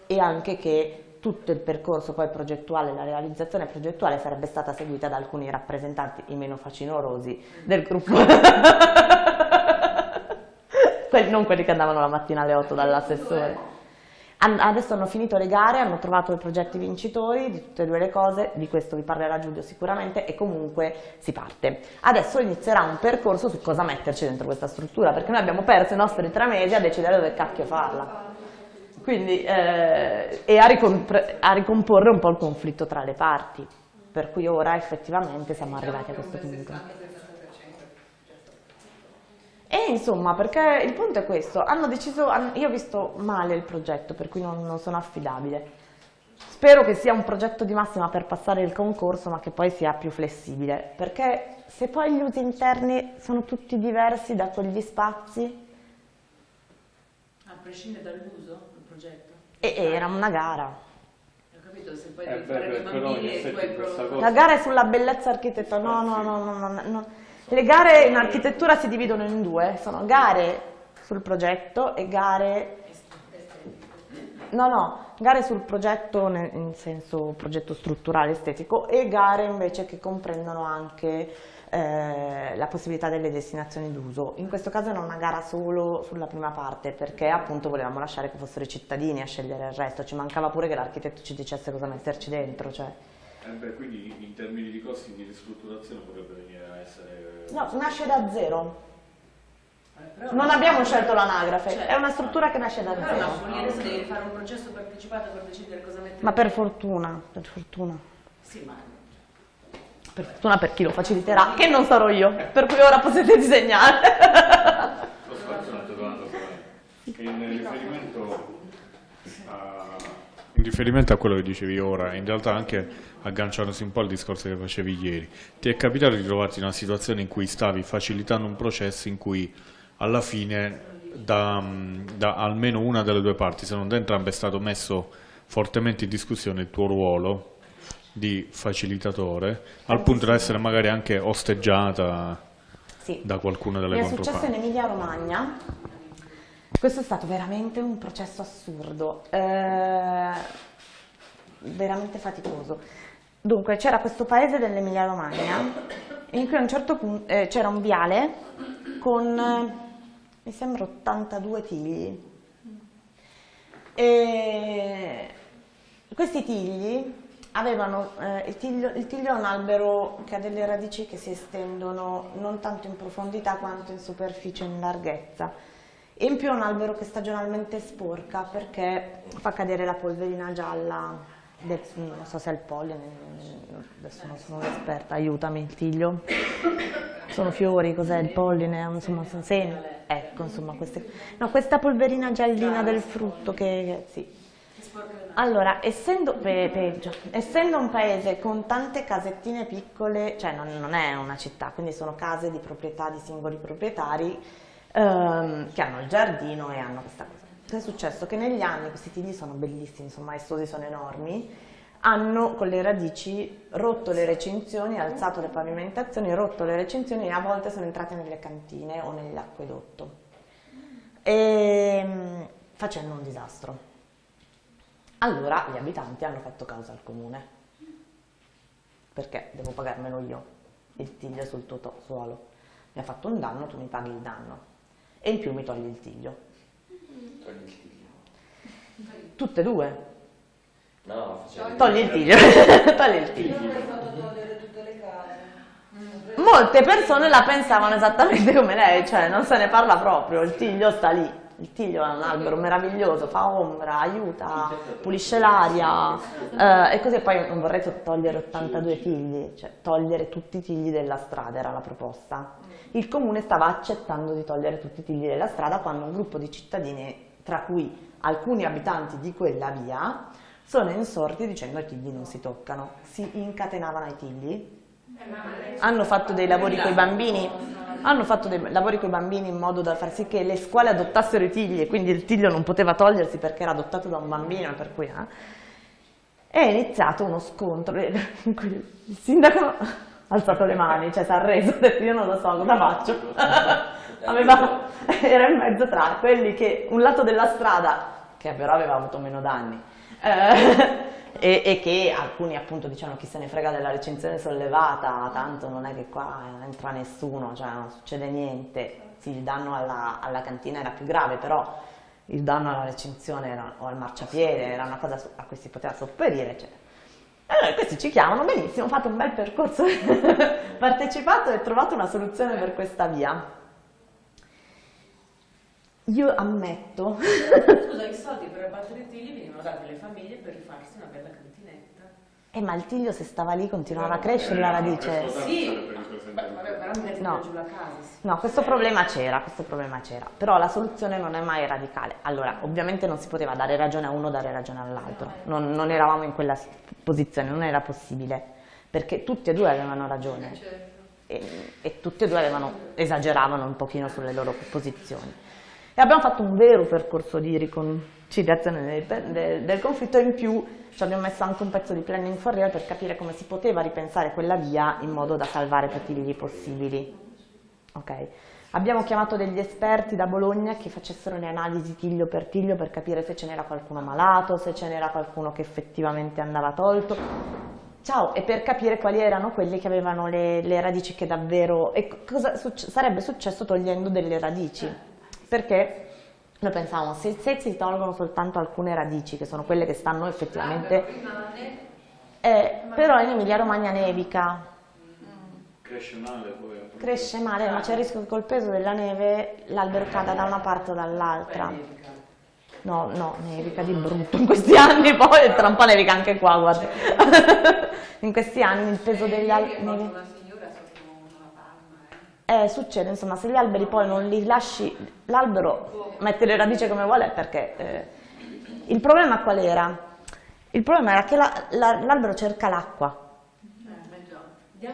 e anche che tutto il percorso poi progettuale, la realizzazione progettuale sarebbe stata seguita da alcuni rappresentanti, i meno facinorosi, del gruppo, quelli, non quelli che andavano la mattina alle otto dall'assessore. Adesso hanno finito le gare, hanno trovato i progetti vincitori di tutte e due le cose, di questo vi parlerà Giulio sicuramente, e comunque si parte. Adesso inizierà un percorso su cosa metterci dentro questa struttura, perché noi abbiamo perso i nostri tre mesi a decidere dove cacchio farla. Quindi, eh, e a, a ricomporre un po' il conflitto tra le parti, per cui ora effettivamente siamo arrivati a questo punto. E insomma, perché il punto è questo, hanno deciso, io ho visto male il progetto, per cui non, non sono affidabile. Spero che sia un progetto di massima per passare il concorso, ma che poi sia più flessibile, perché se poi gli usi interni sono tutti diversi da quegli spazi... A prescindere dall'uso? E era una gara. Ho capito, se poi devi fare le bambine e poi... La gara è sulla bellezza architettonica. No, no, no, no. Le gare in architettura si dividono in due. Sono gare sul progetto e gare... No, no, gare sul progetto in senso progetto strutturale estetico e gare invece che comprendono anche eh, la possibilità delle destinazioni d'uso. In questo caso era una gara solo sulla prima parte perché appunto volevamo lasciare che fossero i cittadini a scegliere il resto, ci mancava pure che l'architetto ci dicesse cosa metterci dentro. Cioè. Eh beh, quindi in termini di costi di ristrutturazione potrebbe venire a essere... No, nasce da zero. Non abbiamo scelto l'anagrafe, cioè, è una struttura che nasce da zero. Ma adesso devi fare un processo partecipato per decidere cosa mettere. Ma per fortuna, per fortuna. Sì, ma... Per fortuna per chi lo faciliterà, che non sarò io, per cui ora potete disegnare. Lo spazio è una domanda. In riferimento, a, in riferimento a quello che dicevi ora, in realtà anche agganciandosi un po' al discorso che facevi ieri, ti è capitato di trovarti in una situazione in cui stavi facilitando un processo in cui alla fine da, da almeno una delle due parti, se non da entrambe, è stato messo fortemente in discussione il tuo ruolo di facilitatore, al punto da essere magari anche osteggiata sì. da qualcuna delle controparti. È successo in Emilia-Romagna, questo è stato veramente un processo assurdo, eh, veramente faticoso. Dunque c'era questo paese dell'Emilia-Romagna in cui a un certo punto eh, c'era un viale con, mi sembra, ottantadue tigli. E questi tigli avevano, eh, il, tiglio, il tiglio è un albero che ha delle radici che si estendono non tanto in profondità quanto in superficie, in larghezza. E in più è un albero che stagionalmente sporca perché fa cadere la polverina gialla. Del, non so se è il polline, adesso non sono un'esperta, aiutami il tiglio, sono fiori, cos'è il polline, insomma sono semi, ecco insomma queste, no, questa polverina giallina del frutto che, sì. Allora, essendo, pe, peggio, essendo un paese con tante casettine piccole, cioè non, non è una città, quindi sono case di proprietà di singoli proprietari ehm, che hanno il giardino e hanno questa cosa. È successo che negli anni, questi tigli sono bellissimi, sono maestosi, sono enormi, hanno con le radici rotto le recinzioni, alzato le pavimentazioni, rotto le recinzioni e a volte sono entrate nelle cantine o nell'acquedotto, facendo un disastro. Allora gli abitanti hanno fatto causa al comune, perché devo pagarmelo io, il tiglio sul tuo suolo, mi ha fatto un danno, tu mi paghi il danno e in più mi togli il tiglio. Tutte e due? No, togli il tiglio. Togli il tiglio. Molte persone la pensavano esattamente come lei, cioè non se ne parla proprio, il tiglio sta lì. Il tiglio è un albero meraviglioso, fa ombra, aiuta, pulisce l'aria eh, e così. Poi non vorrei togliere ottantadue tigli, cioè togliere tutti i tigli della strada era la proposta. Il comune stava accettando di togliere tutti i tigli della strada quando un gruppo di cittadini, tra cui alcuni abitanti di quella via, sono insorti dicendo che i tigli non si toccano, si incatenavano ai tigli, hanno fatto dei lavori coi bambini. Hanno fatto dei lavori con i bambini in modo da far sì che le scuole adottassero i tigli e quindi il tiglio non poteva togliersi perché era adottato da un bambino, per cui eh. è iniziato uno scontro in cui il sindaco ha alzato le mani, cioè si è arreso, ha detto io non lo so cosa faccio. Aveva, era in mezzo tra quelli che un lato della strada, che però aveva avuto meno danni, eh, E, e che alcuni appunto dicevano chi se ne frega della recinzione sollevata, tanto non è che qua entra nessuno, cioè non succede niente. Sì, il danno alla, alla cantina era più grave, però il danno alla recinzione era, o al marciapiede era una cosa a cui si poteva sopperire, eccetera. Allora questi ci chiamano, benissimo, fate un bel percorso partecipato e trovate una soluzione per questa via. Io ammetto. Scusa, i soldi per abbattere i tigli venivano dati alle famiglie per rifarsi una bella cantinetta. Eh, ma il tiglio, se stava lì, continuava a crescere la radice. Sì, ma veramente giù la casa. No, questo problema c'era, questo problema c'era. Però la soluzione non è mai radicale. Allora, ovviamente non si poteva dare ragione a uno, dare ragione all'altro. Non, non eravamo in quella posizione, non era possibile. Perché tutti e due avevano ragione. E, e tutti e due avevano, esageravano un pochino sulle loro posizioni. E abbiamo fatto un vero percorso di riconciliazione del, del, del conflitto e in più ci abbiamo messo anche un pezzo di planning for real per capire come si poteva ripensare quella via in modo da salvare più tigli possibili. Okay. Abbiamo chiamato degli esperti da Bologna che facessero le analisi tiglio per tiglio per capire se ce n'era qualcuno malato, se ce n'era qualcuno che effettivamente andava tolto. Ciao, e per capire quali erano quelli che avevano le, le radici che davvero... e cosa succe- sarebbe successo togliendo delle radici. Perché noi pensavamo, se, se si tolgono soltanto alcune radici, che sono quelle che stanno effettivamente... Eh, però in Emilia-Romagna nevica. Cresce male poi. Cresce male, ma c'è il rischio che col peso della neve l'albero cada da una parte o dall'altra. No, no, nevica di brutto in questi anni, poi tra un po' nevica anche qua, guarda. In questi anni il peso degli alberi... Eh, succede, insomma, se gli alberi poi non li lasci, l'albero mette le radici come vuole perché... Eh, il problema qual era? Il problema era che la, la, l'albero cerca l'acqua. Eh,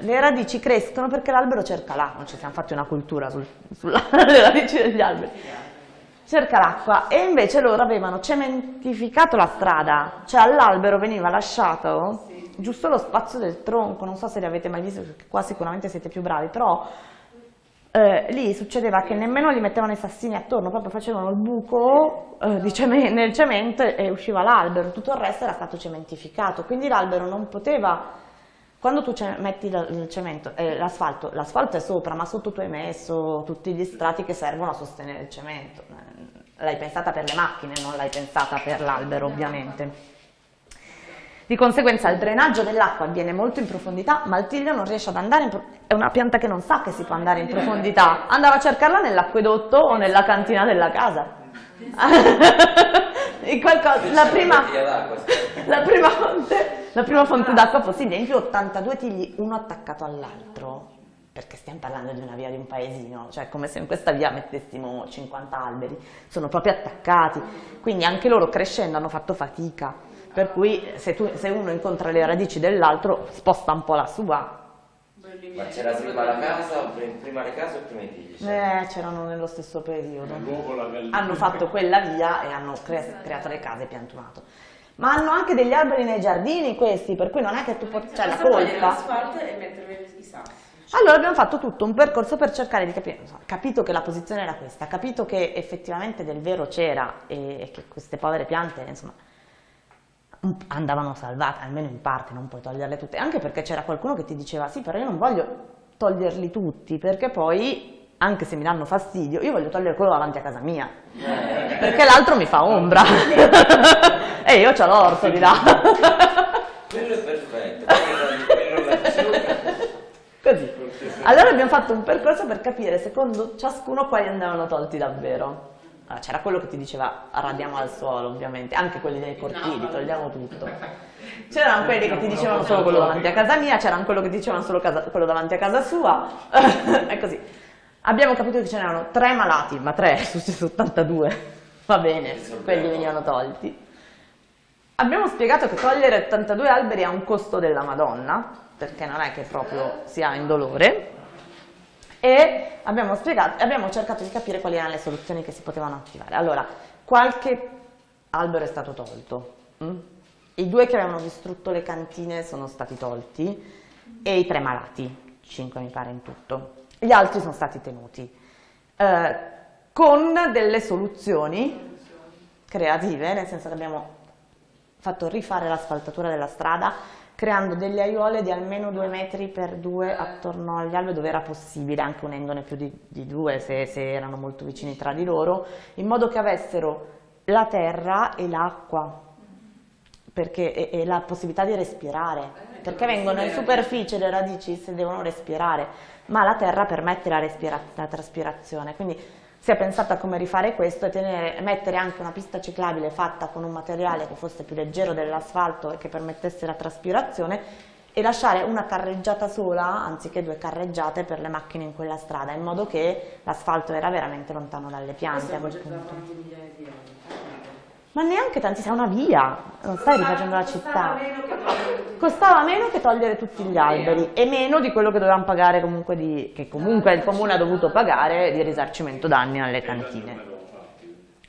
le radici crescono perché l'albero cerca l'acqua, non ci siamo fatti una cultura sul, sulla, sulle radici degli alberi. Cerca l'acqua e invece loro avevano cementificato la strada, cioè all'albero veniva lasciato... Sì. Giusto lo spazio del tronco, non so se li avete mai visto, perché qua sicuramente siete più bravi, però eh, lì succedeva che nemmeno gli mettevano i sassini attorno, proprio facevano il buco eh, di cemento, nel cemento e usciva l'albero, tutto il resto era stato cementificato, quindi l'albero non poteva Quando tu metti il cemento, eh, l'asfalto, l'asfalto è sopra, ma sotto tu hai messo tutti gli strati che servono a sostenere il cemento. L'hai pensata per le macchine, non l'hai pensata per l'albero, ovviamente. Di conseguenza il drenaggio dell'acqua avviene molto in profondità, ma il tiglio non riesce ad andare in profondità, è una pianta che non sa che si può andare in profondità, andava a cercarla nell'acquedotto o nella cantina della casa. Qualcosa, la, prima, la, prima fonte, la prima fonte d'acqua possibile, in più ottantadue tigli, uno attaccato all'altro, perché stiamo parlando di una via di un paesino, cioè come se in questa via mettessimo cinquanta alberi, sono proprio attaccati, quindi anche loro crescendo hanno fatto fatica. Per cui se, tu, se uno incontra le radici dell'altro sposta un po' la sua. Ma c'era prima la casa, o prima le case o prima i figli? Cioè? Eh, c'erano nello stesso periodo. Hanno fatto quella via e hanno cre creato le case e piantumato. Ma hanno anche degli alberi nei giardini questi, per cui non è che tu puoi... C'è la colpa. Allora abbiamo fatto tutto un percorso per cercare di capire, insomma, capito che la posizione era questa, capito che effettivamente del vero c'era e che queste povere piante, insomma... andavano salvate, almeno in parte, non puoi toglierle tutte, anche perché c'era qualcuno che ti diceva sì, però io non voglio toglierli tutti, perché poi, anche se mi danno fastidio, io voglio togliere quello davanti a casa mia, perché l'altro mi fa ombra, e io c'ho l'orto di là. Quello è perfetto. Così. Allora abbiamo fatto un percorso per capire, secondo ciascuno, quali andavano tolti davvero. Allora, c'era quello che ti diceva radiamo al suolo, ovviamente, anche quelli dei cortili, togliamo tutto. C'erano quelli che ti dicevano solo quello davanti a casa mia, c'erano quello che ti dicevano solo casa, quello davanti a casa sua, è così. Abbiamo capito che ce n'erano tre malati, ma tre su ottantadue, va bene, quelli venivano tolti. Abbiamo spiegato che togliere ottantadue alberi ha un costo della Madonna, perché non è che proprio si ha indolore. E abbiamo, spiegato, abbiamo cercato di capire quali erano le soluzioni che si potevano attivare. Allora, qualche albero è stato tolto, mh? i due che avevano distrutto le cantine sono stati tolti e i tre malati, cinque mi pare in tutto. Gli altri sono stati tenuti, eh, con delle soluzioni creative, nel senso che abbiamo fatto rifare l'asfaltatura della strada, creando delle aiuole di almeno due metri per due attorno agli alberi dove era possibile, anche unendone più di, di due se, se erano molto vicini tra di loro, in modo che avessero la terra e l'acqua e, e la possibilità di respirare, perché vengono in superficie le radici se devono respirare, ma la terra permette la, la traspirazione, quindi si è pensata a come rifare questo e tenere, mettere anche una pista ciclabile fatta con un materiale che fosse più leggero dell'asfalto e che permettesse la traspirazione e lasciare una carreggiata sola anziché due carreggiate per le macchine in quella strada, in modo che l'asfalto era veramente lontano dalle piante a quel punto. Ma neanche tanti, sei una via, non stai rifacendo la città. Costava meno che togliere tutti gli alberi e meno di quello che dovevamo pagare comunque, di, che comunque il comune ha dovuto pagare di risarcimento danni alle cantine.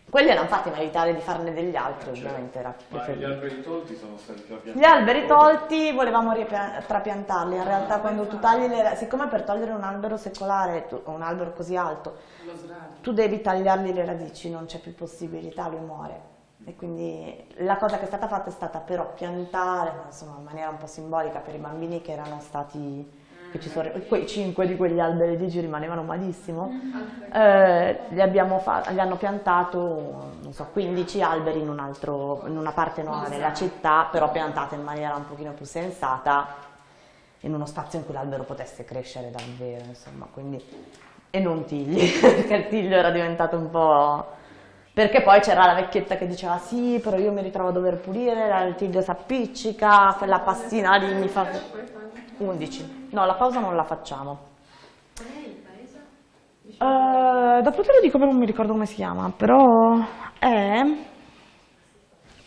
Quelli erano fatti, ma evitare di farne degli altri ovviamente era preferibile. Gli alberi tolti sono stati trapiantati? Gli alberi tolti volevamo trapiantarli, in realtà quando tu tagli le radici, siccome per togliere un albero secolare, tu, un albero così alto, tu devi tagliargli le radici, non c'è più possibilità, lui muore. E quindi la cosa che è stata fatta è stata però piantare, insomma, in maniera un po' simbolica per i bambini che erano stati, che ci sono, quei cinque di quegli alberi lì ci rimanevano malissimo, eh, li, abbiamo li hanno piantato, non so, quindici alberi in, un altro, in una parte nuova della città, però piantate in maniera un pochino più sensata, in uno spazio in cui l'albero potesse crescere davvero, insomma, quindi, e non tigli, perché il tiglio era diventato un po'... Perché poi c'era la vecchietta che diceva sì, però io mi ritrovo a dover pulire, il tiglio si appiccica, la pastina lì mi fa... undici. No, la pausa non la facciamo. Qual è il paese? Uh, dopo te lo dico, però non mi ricordo come si chiama, però è...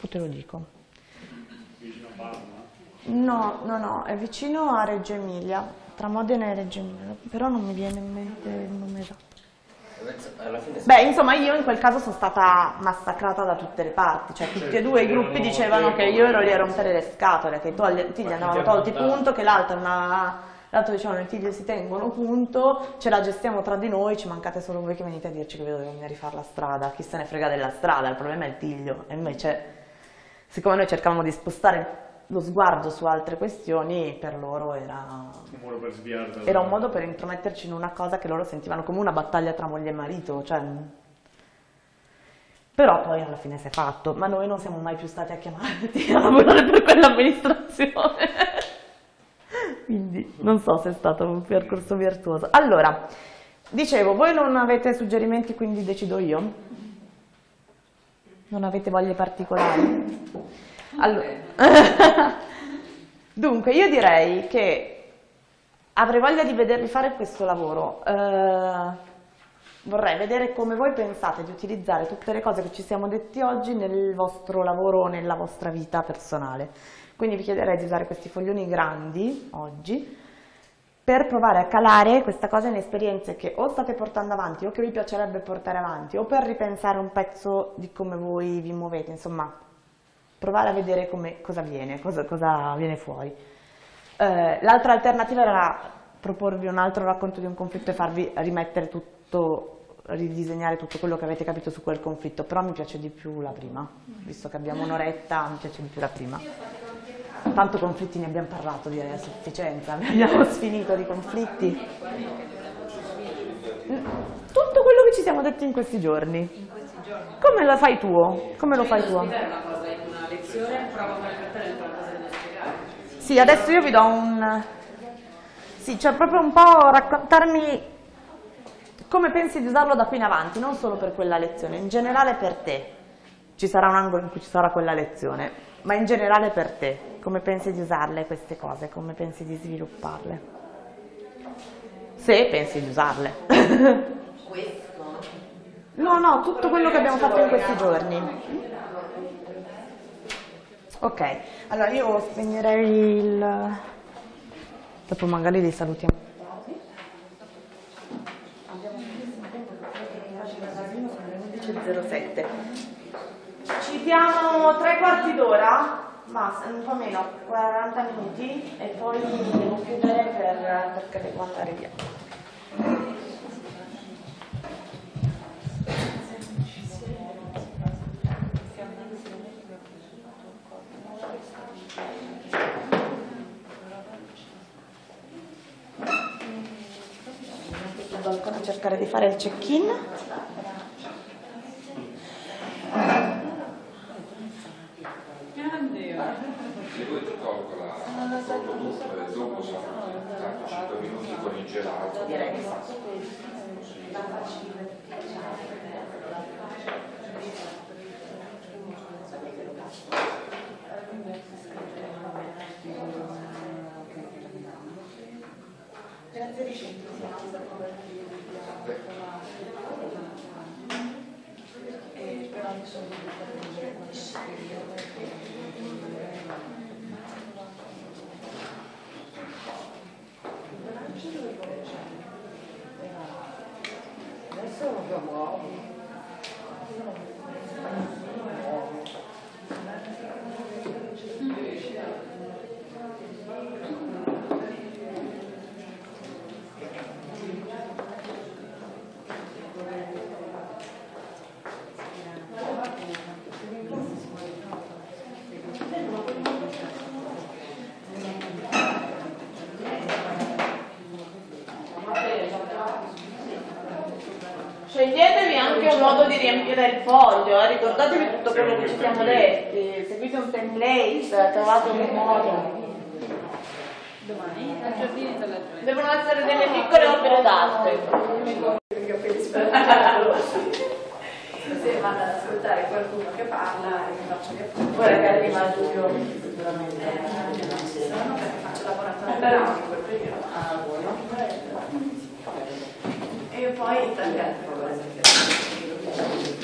Te lo dico. Vicino a Parma? No, no, no, è vicino a Reggio Emilia, tra Modena e Reggio Emilia, però non mi viene in mente il nome esatto. Beh, insomma, io in quel caso sono stata massacrata da tutte le parti, cioè tutti e due i gruppi dicevano che io ero lì a rompere le scatole, che i tigli andavano tolti punto, che l'altro dicevano i tigli si tengono punto, ce la gestiamo tra di noi, ci mancate solo voi che venite a dirci che vi dovete venire a rifare la strada, chi se ne frega della strada, il problema è il tiglio, e invece siccome noi cercavamo di spostare lo sguardo su altre questioni per loro era un modo per sviarla, era un modo per intrometterci in una cosa che loro sentivano come una battaglia tra moglie e marito, cioè... però poi alla fine si è fatto, ma noi non siamo mai più stati a chiamarti a lavorare per quell'amministrazione, quindi non so se è stato un percorso virtuoso. Allora, dicevo, voi non avete suggerimenti, quindi decido io? Non avete voglie particolari? Allora. Dunque, io direi che avrei voglia di vedervi fare questo lavoro. Eh, vorrei vedere come voi pensate di utilizzare tutte le cose che ci siamo detti oggi nel vostro lavoro o nella vostra vita personale. Quindi vi chiederei di usare questi foglioni grandi oggi per provare a calare questa cosa in esperienze che o state portando avanti o che vi piacerebbe portare avanti, o per ripensare un pezzo di come voi vi muovete, insomma, provare a vedere come, cosa viene, cosa, cosa viene fuori. Eh, l'altra alternativa era proporvi un altro racconto di un conflitto e farvi rimettere tutto, ridisegnare tutto quello che avete capito su quel conflitto, però mi piace di più la prima, visto che abbiamo un'oretta, mi piace di più la prima. Tanto conflitti ne abbiamo parlato, direi a sufficienza, abbiamo sfinito di conflitti. Tutto quello che ci siamo detti in questi giorni. Come lo fai tu? Come lo fai tu? Una cosa in una lezione, prova con la cartella e qualcosa da spiegare. Sì, adesso io vi do un... Sì, cioè proprio un po' raccontarmi come pensi di usarlo da qui in avanti, non solo per quella lezione, in generale per te. Ci sarà un angolo in cui ci sarà quella lezione. Ma in generale per te, come pensi di usarle queste cose, come pensi di svilupparle? Se pensi di usarle. Questo? No, no, tutto quello che abbiamo fatto in questi giorni. Ok, allora io spegnerei il... Dopo magari li salutiamo. zero sette. Ci diamo tre quarti d'ora, ma un po' meno, quaranta minuti, e poi devo chiudere per, perché devo andare via. Vado ancora a cercare di fare il check-in. Se vuoi ti tolgo la foto e dopo sono tanto cinque minuti con il gelato. Direi che faccio il foglio, eh? Ricordatevi tutto quello che ci siamo detti, seguite un template, trovate un modo. Domani devono essere delle piccole opere d'arte. Se vado ad ascoltare qualcuno che parla e mi faccio che appunto. Poi che arriva Giulio sicuramente non ci sono perché faccio laboratorio in quel periodo a buono e poi tagliate cose. Grazie.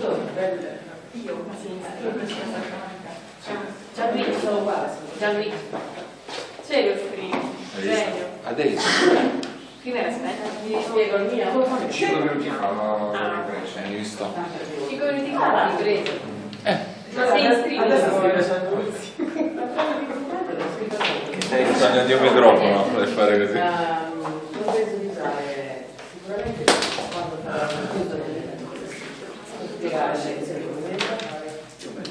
professore del io, ma si Gianluigi, sono quasi. Gianluigi. Serio scrivo. Serio. Adesso. Prima aspetta, mi spiego il mio. cinque minuti fa l'ho ripresa, hai visto? cinque minuti fa l'ho ripresa. Eh. Ma sei iscritto? Adesso scrive Gianluigi. Hai bisogno di un microfono per fare così. Non penso di usare, sicuramente quando spiegare la scienza del movimento,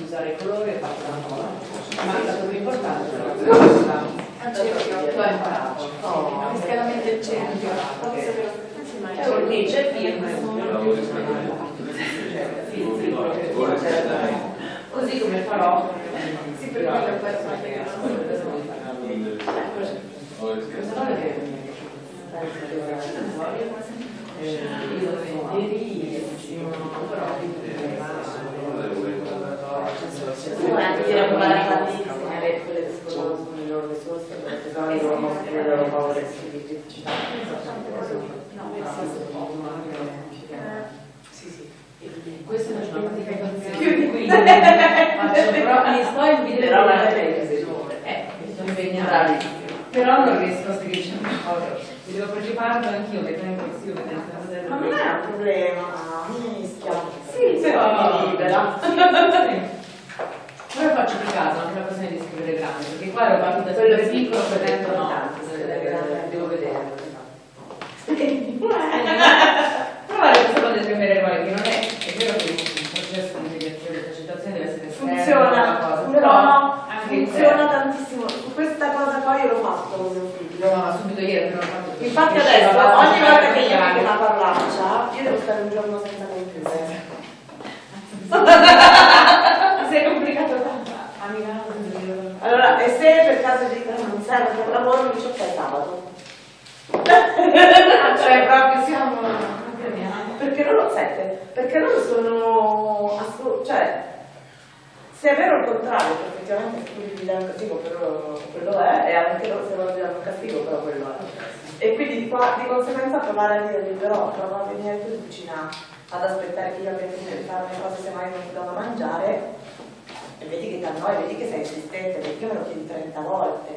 usare il colore e fatto una cosa, ma è stato più importante la cosa. L'ho imparato. No, fiscalmente il cerchio. C'è un dice firma. Così come farò, si prepara per la persona. Questa è una giornata che però la eh, però non riesco a scrivere una cosa, mi devo preoccuparlo anch'io che tengo in questione. Ma non è un problema, mischia. Sì, però è libera. Ora faccio di caso anche una questione di scrivere grande, perché qua ero partita quello che piccolo per dentro no, devo vederlo. Provare questa cosa di premere le quali che non è, è vero che il processo di mediazione e accettazione deve essere funziona, però funziona tantissimo. Questa cosa qua io l'ho fatto con mio figlio. No, subito ieri però l'ho fatto. Infatti adesso, ogni volta che gli dico una parolaccia, io devo stare un giorno senza computer. Sei complicato tanto. A Milano. Allora, e se per caso di non serve per lavoro, mi dice ok, sabato. Cioè proprio siamo... Perché non lo sette? Perché non sono... Cioè... Se è vero il contrario, che effettivamente quello di bilancio cattivo però quello è, e anche loro se non bilancio cattivo però quello è. E quindi di, qua, di conseguenza provare a dirgli però prova a venire in cucina ad aspettare che io abbia finito di fare le cose se mai non ti do da mangiare e vedi che da noi, vedi che sei esistente, perché io me lo chiedi trenta volte.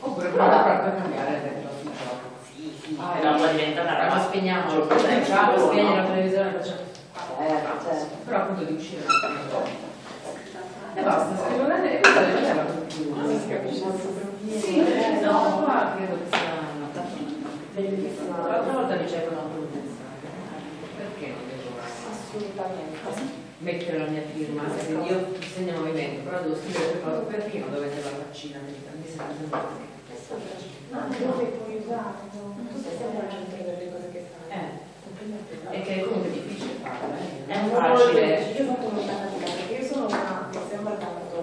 Oppure prova a farlo cambiare dentro sul gioco. Sì, sì, però poi diventa una roba. Ma spegniamo, spegni la televisione e facciamo. Eh, certo. Però appunto di uscire una e basta, scrivo la neve, la neve era più. Ma si capisce? Sì, no, qua credo che sia una bellissima. L'altra volta dicevano perché non devo assolutamente mettere la mia firma, se io segno movimento, però devo scrivere per cosa perché non dovete la faccina, mi sembra no, non puoi usare, tu sei sempre al centro delle cose che fai. E che è comunque difficile farlo, eh? È facile. Io ho fatto molta fatica perché io sono una che sembra tanto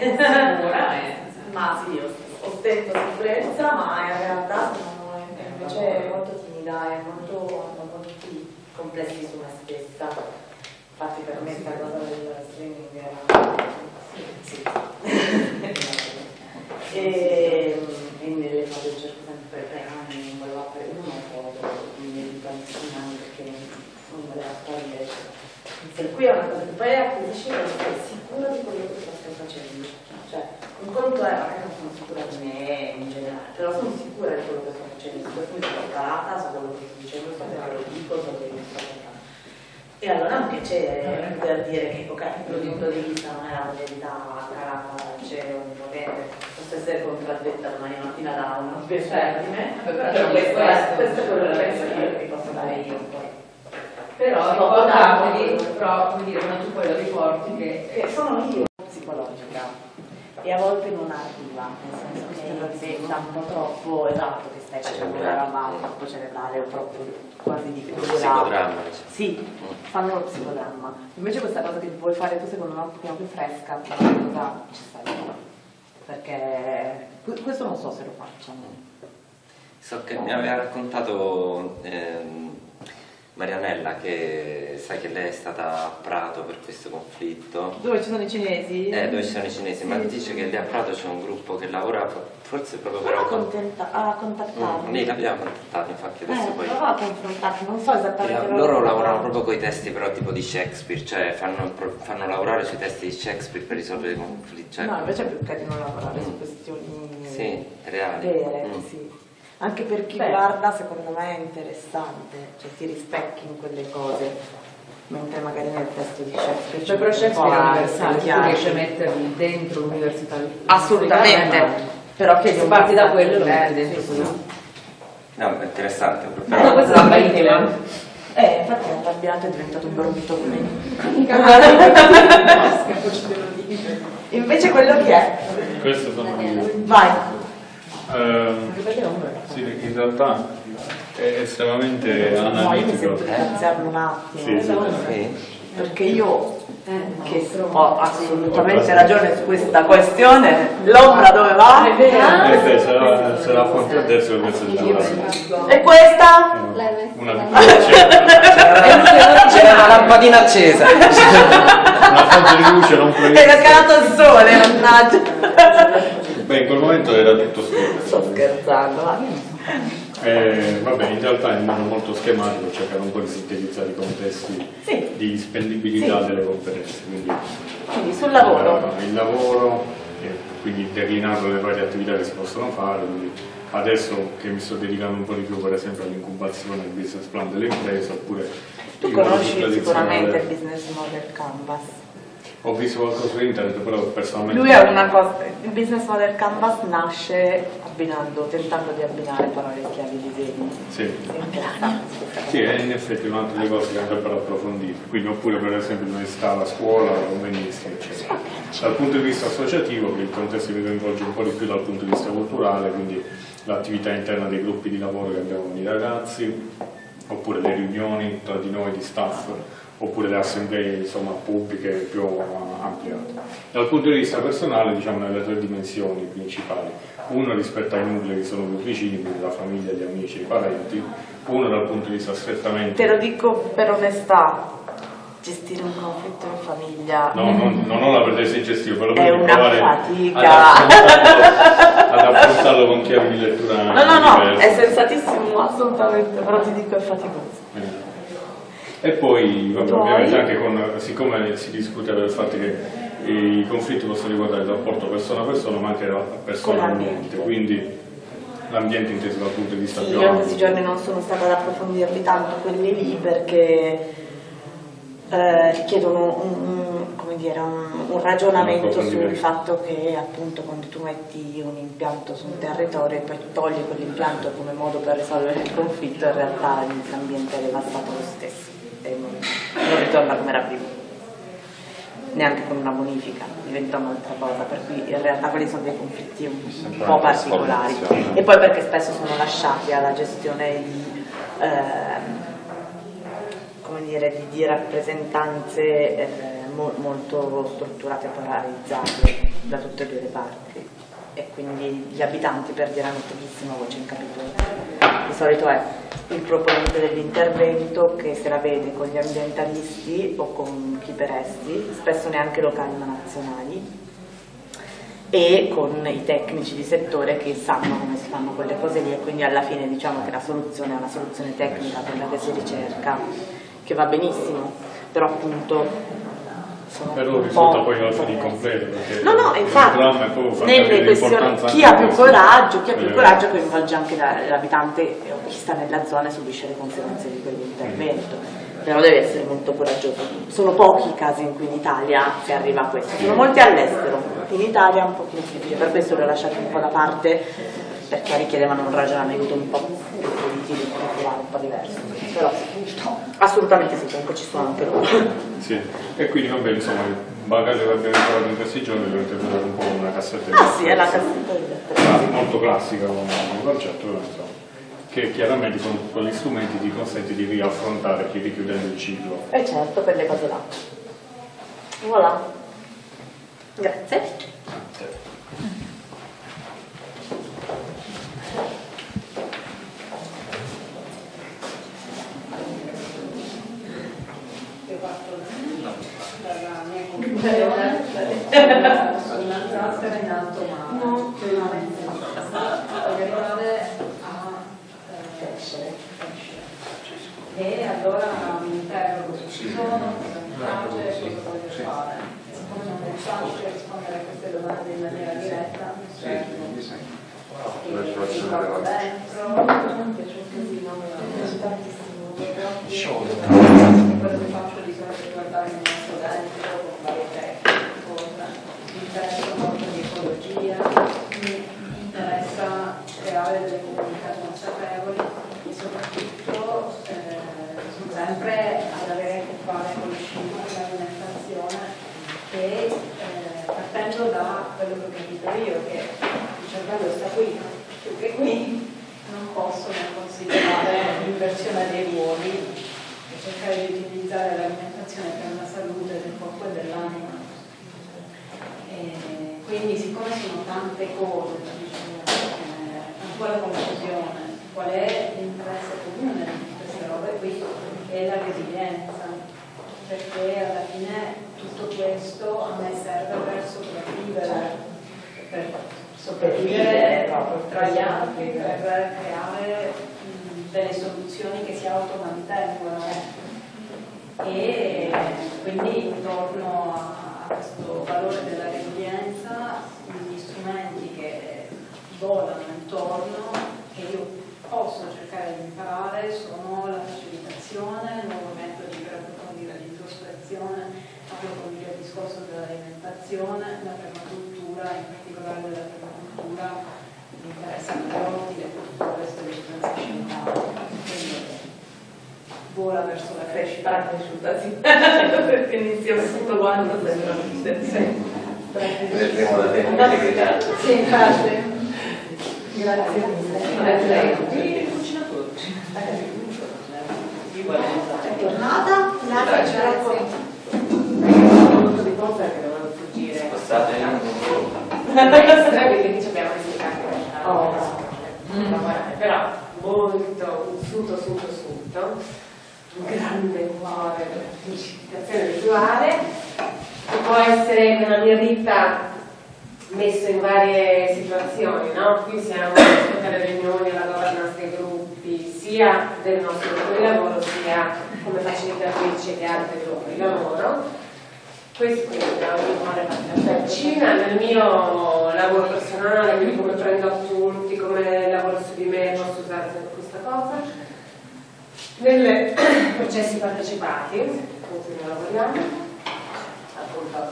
sicura, eh. Ma sì, io ostento sicurezza, ma in realtà sono invece molto timida e molto, ho molti complessi su me stessa. Infatti per me sta cosa del streaming era... Sì. Sì. E quindi le cose cerco sempre per tre anni, volevo aprire una foto. Perché non voleva sparire. Per cui è una cosa che poi acquisisci per essere sicuro di quello che stai facendo. Cioè, un conto è magari non sono sicura di me in generale, però sono sicura di quello che sto facendo, per cui sono preparata, so quello che sto dicendo, so che lo dico, so che non sto facendo. E allora è un piacere poter dire che ok, quello di un punto di vista non era una verità carata al cielo, ovviamente. Posso essere contraddetta domani mattina da uno speciale di me, però questo è quello che ti posso dare io poi. Però ricordatevi, però come dire, non tu poi lo riporti che... che sono io psicologica e a volte non arriva, nel senso che ti rappresenta un po' troppo, esatto, che stai facendo una roba troppo cerebrale o troppo quasi di psicodramma. Sì, fanno lo psicodramma. Invece questa cosa che vuoi fare tu secondo me è un pochino più fresca, è una cosa necessaria. Perché questo non so se lo facciano. So che mi aveva raccontato ehm, Marianella, che sai che lei è stata a Prato per questo conflitto. Dove ci sono i cinesi? Eh, dove ci sono i cinesi, sì. Ma dice che lì a Prato c'è un gruppo che lavora forse proprio per... Ha contattato. Noi l'abbiamo contattato, infatti adesso eh, poi... a confrontarti, non so esattamente... Loro, loro lavorano proprio con i testi però tipo di Shakespeare, cioè fanno, fanno lavorare sui testi di Shakespeare per risolvere i conflitti. Cioè... No, invece è più carino lavorare mm. su questioni... Sì, reali. Vere, mm. sì. Anche per chi Beh. guarda, secondo me è interessante, cioè si rispecchi in quelle cose, mentre magari nel testo di Shakespeare. Cioè, però Shakespeare non riesce a metterli dentro l'università. Assolutamente, no. Però che se parti da quello lo metti dentro. Sì, sì. No, è interessante. Però no, questo è un bel tema. Eh, infatti è arrabbiato, è diventato un barbito come me. Invece quello chi è? Questo sono io. Vai. Uh, sì, perché in realtà è estremamente analitico. No, io mi sento ringraziarlo un attimo, sì, sì, perché io che ho assolutamente ragione su questa questione, l'ombra dove va? È vero, se la affronti adesso questa è già. E questa? Una lampadina accesa. Una lampadina accesa. Una fonte di luce non prevista. È calato il sole, mannaggia. Beh, in quel momento era tutto scuro. Sto scherzando, va eh, Vabbè, in realtà in modo molto schematico cercare un po' di sintetizzare i contesti sì. di spendibilità sì. delle conferenze. Quindi, quindi sul lavoro. Eh, il lavoro, eh, quindi declinando le varie attività che si possono fare. Quindi adesso che mi sto dedicando un po' di più per esempio all'incubazione del business plan delle imprese, oppure... Tu conosci sicuramente il business model canvas. Ho visto qualcosa su internet, però personalmente... Lui è una cosa... Il business model canvas nasce abbinando, tentando di abbinare parole chiave di disegno. Sì. Sì, è in effetti un'altra delle cose che andrebbero approfondite. Quindi oppure per esempio dove sta la scuola, la convenienza, eccetera. Dal punto di vista associativo, che il contesto mi coinvolge un po' di più dal punto di vista culturale, quindi l'attività interna dei gruppi di lavoro che abbiamo con i ragazzi, oppure le riunioni tra di noi, di staff, oppure le assemblee insomma, pubbliche più ampliate. Dal punto di vista personale, diciamo, nelle tre dimensioni principali. Uno rispetto ai nuclei che sono più vicini, quindi la famiglia, gli amici, i parenti. Uno dal punto di vista strettamente... Te lo dico per onestà, gestire un conflitto in famiglia... No, non, non ho la pretesa di gestirlo, però devo provare fatica. Ad affrontarlo con chiavi di lettura. No, no, no, diverse. È sensatissimo, assolutamente, però ti dico è faticoso. Eh. E poi, vabbè, ovviamente, anche con, siccome si discute del fatto che i conflitti possono riguardare il rapporto persona a persona, ma anche persona-ambiente, quindi l'ambiente inteso dal punto di vista più ampio. Io in questi giorni non sono stata ad approfondirli tanto quelli lì perché eh, richiedono un, un, come dire, un, un ragionamento sul fatto che, appunto, quando tu metti un impianto su un territorio e poi togli quell'impianto come modo per risolvere il conflitto, in realtà l'ambiente è devastato lo stesso. Non ritorna come era prima, neanche con una bonifica, diventa un'altra cosa, per cui in realtà quelli sono dei conflitti un po' particolari e poi perché spesso sono lasciati alla gestione di, eh, come dire, di, di rappresentanze eh, mo molto strutturate e polarizzate da tutte e due le parti e quindi gli abitanti perderanno pochissima voce in capitolo. Di solito è il proponente dell'intervento che se la vede con gli ambientalisti o con chi per essi, spesso neanche locali ma nazionali, e con i tecnici di settore che sanno come si fanno quelle cose lì e quindi alla fine diciamo che la soluzione è una soluzione tecnica, quella che si ricerca, che va benissimo, però appunto... Però risulta poi alla fine incompleto perché no, no, infatti, nelle questioni chi ha più coraggio, chi ha più coraggio coinvolge anche l'abitante o chi sta nella zona e subisce le conseguenze di quell'intervento, mm. però deve essere molto coraggioso. Sono pochi i casi in cui in Italia si arriva a questo, sono molti all'estero, in Italia è un po' più difficile, per questo l'ho lasciato un po' da parte perché richiedevano un ragionamento un po' più politico, un po' diverso, però assolutamente sì, comunque ci sono anche loro. Sì. E quindi vabbè, insomma, il bagaglio che abbiamo imparato in questi giorni lo interpretato un po' come una cassetta di... Ah sì, è la cassetta di... Molto classica come concetto, insomma, che chiaramente con, con gli strumenti ti consente di riaffrontare, di richiudendo il ciclo. E certo, quelle cose là. Voilà. Grazie. fatto dalla mia compagna, un'altra opera in alto mare, no, arrivare a crescere. E allora mi interrogo su chi sono, cosa mi piace, cosa voglio fare. Siccome non è facile rispondere a queste domande in maniera diretta, mi serve. Dentro, mi piace un casino, mi piace show. Quello che faccio di solito è guardare il nostro dentro con varie tecniche, cosa mi interessa molto di ecologia, mi interessa creare delle comunità consapevoli e soprattutto eh, sempre ad avere a che fare con il cibo e l'alimentazione e eh, partendo da quello che ho capito io, che il cervello sta qui, più che qui non posso non considerare l'inversione dei ruoli e cercare di utilizzare l'alimentazione per la salute del corpo e dell'anima. Quindi siccome sono tante cose, diciamo, eh, ancora confusione, qual è l'interesse comune di queste robe qui è la resilienza, perché alla fine tutto questo a me serve per sopravvivere. Per sopravvivere tra gli altri, per creare delle soluzioni che si automantengono e quindi intorno a questo valore della resilienza gli strumenti che volano intorno che io posso cercare di imparare sono la facilitazione, il nuovo metodo per approfondire l'introspezione, approfondire il discorso dell'alimentazione, la permacultura in della permacultura mi interessa molto utile per tutto il resto del transazionale, quindi vola verso la crescita. La crescita, sì, perché iniziamo tutto quanto sembra sì, infatti grazie mille. È tornata? Grazie. Maestra perché lì ci abbiamo esplicato oh, no. No, però molto suto suto suto un grande cuore per la felicitazione visuale che può essere nella mia vita messo in varie situazioni, no? Qui siamo alle riunioni, alla governance dei gruppi sia del nostro gruppo di lavoro sia come facilitatrice di altri gruppi di lavoro. Questo è un cuore vicino nel mio lavoro personale, quindi come prendo appunti, come lavoro su di me, posso usare sempre questa cosa. Nei processi partecipati, come lavoriamo, appunto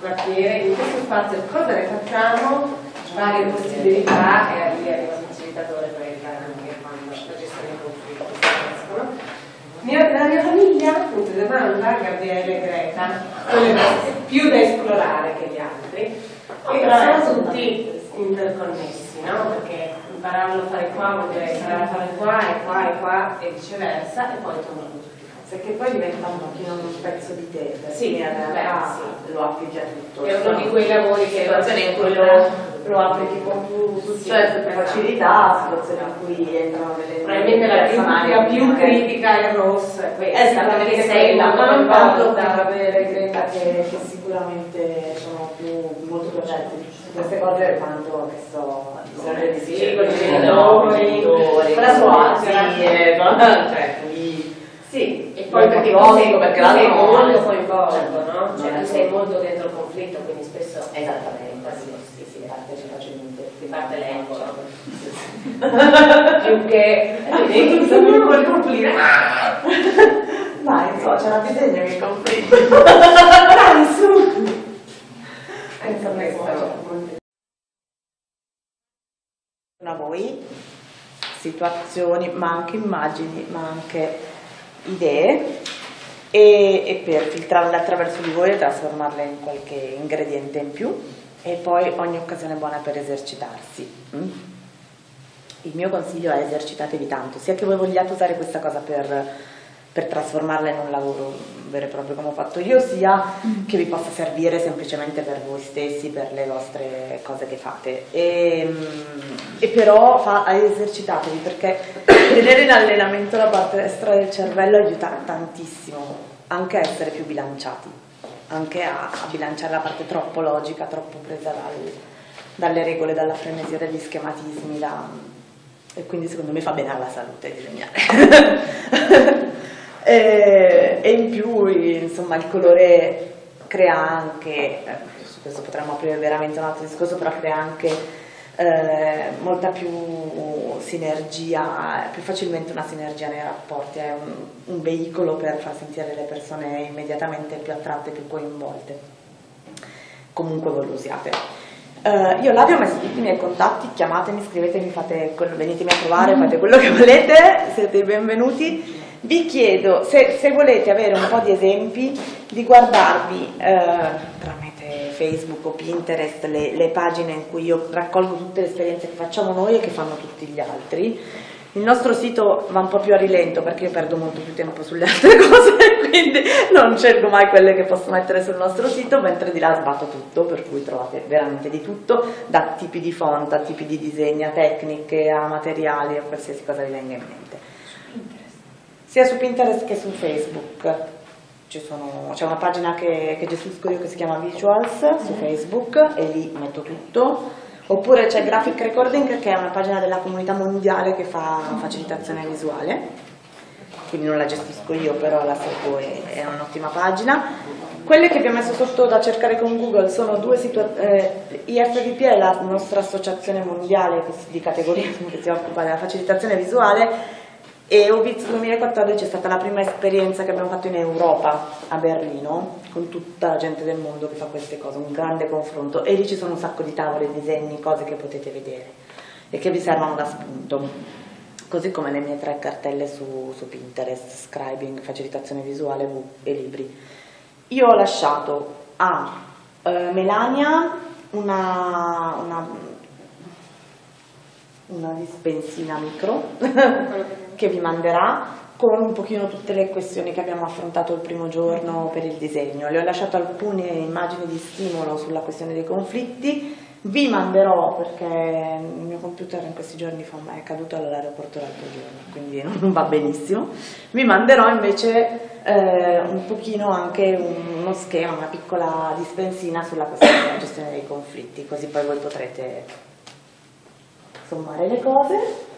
quartiere, in questo spazio cosa ne facciamo, varie possibilità e lì arriva il facilitatore per aiutare anche quando la gestione dei conflitti escono. Mia, la mia famiglia, appunto, Devanda, Gabriele e Greta, sono più da esplorare che gli altri, e sono tutti interconnessi, no? Perché impararlo a fare qua vuol dire imparare a fare qua e qua e qua e viceversa, e poi tornano tutti. Perché poi diventa un pochino un pezzo di te, perché sì, allora sì, lo applichi a tutto. È uno di quei lavori che lo applichi con più successo, per facilità, situazione in cui entrano delle probabilmente la critica più critica e rossa è questa, perché sei la non parlo da avere Greta che sicuramente sono più molto progetti su queste cose quanto che so di sì, con i genitori, con la sua sì, sì, e poi perché tu sei molto coinvolto, no? Cioè tu sei molto dentro il conflitto, quindi spesso esattamente sì, sì, facilmente si parte l'encolo più che non vuole complire ma insomma c'era bisogno che conflitto dai su da voi situazioni ma anche immagini ma anche idee e, e per filtrarle attraverso di voi e trasformarle in qualche ingrediente in più e poi ogni occasione è buona per esercitarsi. Mm? Il mio consiglio è esercitatevi tanto, sia che voi vogliate usare questa cosa per, per trasformarla in un lavoro vero e proprio come ho fatto io, sia che vi possa servire semplicemente per voi stessi, per le vostre cose che fate. E, e però fa, esercitatevi perché tenere in allenamento la parte destra del cervello aiuta tantissimo anche a essere più bilanciati, anche a, a bilanciare la parte troppo logica, troppo presa dal, dalle regole, dalla frenesia, dagli schematismi, da, e quindi secondo me fa bene alla salute disegnare. e, e in più insomma il colore crea anche, su questo potremmo aprire veramente un altro discorso, però crea anche Eh, molta più sinergia, più facilmente una sinergia nei rapporti, è un, un veicolo per far sentire le persone immediatamente più attratte, più coinvolte, comunque voi lo usiate. Eh, io l'abbiamo messo tutti i miei contatti, chiamatemi, scrivetemi, fate quello, venitemi a trovare, fate quello che volete, siete benvenuti. Vi chiedo se, se volete avere un po' di esempi, di guardarvi eh, tramite Facebook o Pinterest le, le pagine in cui io raccolgo tutte le esperienze che facciamo noi e che fanno tutti gli altri. Il nostro sito va un po' più a rilento perché io perdo molto più tempo sulle altre cose, quindi non cerco mai quelle che posso mettere sul nostro sito, mentre di là sbatto tutto, per cui trovate veramente di tutto, da tipi di font a tipi di disegni, a tecniche, a materiali, a qualsiasi cosa vi venga in mente. Sia su Pinterest che su Facebook, c'è una pagina che, che gestisco io che si chiama Visuals su Facebook e lì metto tutto, oppure c'è Graphic Recording che è una pagina della comunità mondiale che fa facilitazione visuale, quindi non la gestisco io però la seguo e è un'ottima pagina. Quelle che vi ho messo sotto da cercare con Google sono due situazioni, eh, I F V P è la nostra associazione mondiale di categoria che si occupa della facilitazione visuale, e U B I T duemilaquattordici è stata la prima esperienza che abbiamo fatto in Europa a Berlino con tutta la gente del mondo che fa queste cose, un grande confronto, e lì ci sono un sacco di tavole, disegni, cose che potete vedere e che vi servono da spunto, così come le mie tre cartelle su, su Pinterest, scribing, facilitazione visuale e libri. Io ho lasciato a eh, Melania una, una, una dispensina micro che vi manderà con un pochino tutte le questioni che abbiamo affrontato il primo giorno per il disegno. Le ho lasciato alcune immagini di stimolo sulla questione dei conflitti, vi manderò, perché il mio computer in questi giorni è caduto all'aeroporto l'altro giorno, quindi non va benissimo, vi manderò invece eh, un pochino anche uno schema, una piccola dispensina sulla questione della gestione dei conflitti, così poi voi potrete sommare le cose.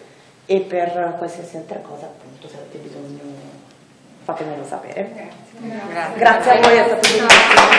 E per qualsiasi altra cosa, appunto, se avete bisogno fatemelo sapere. Grazie, grazie a voi, è stato bellissimo.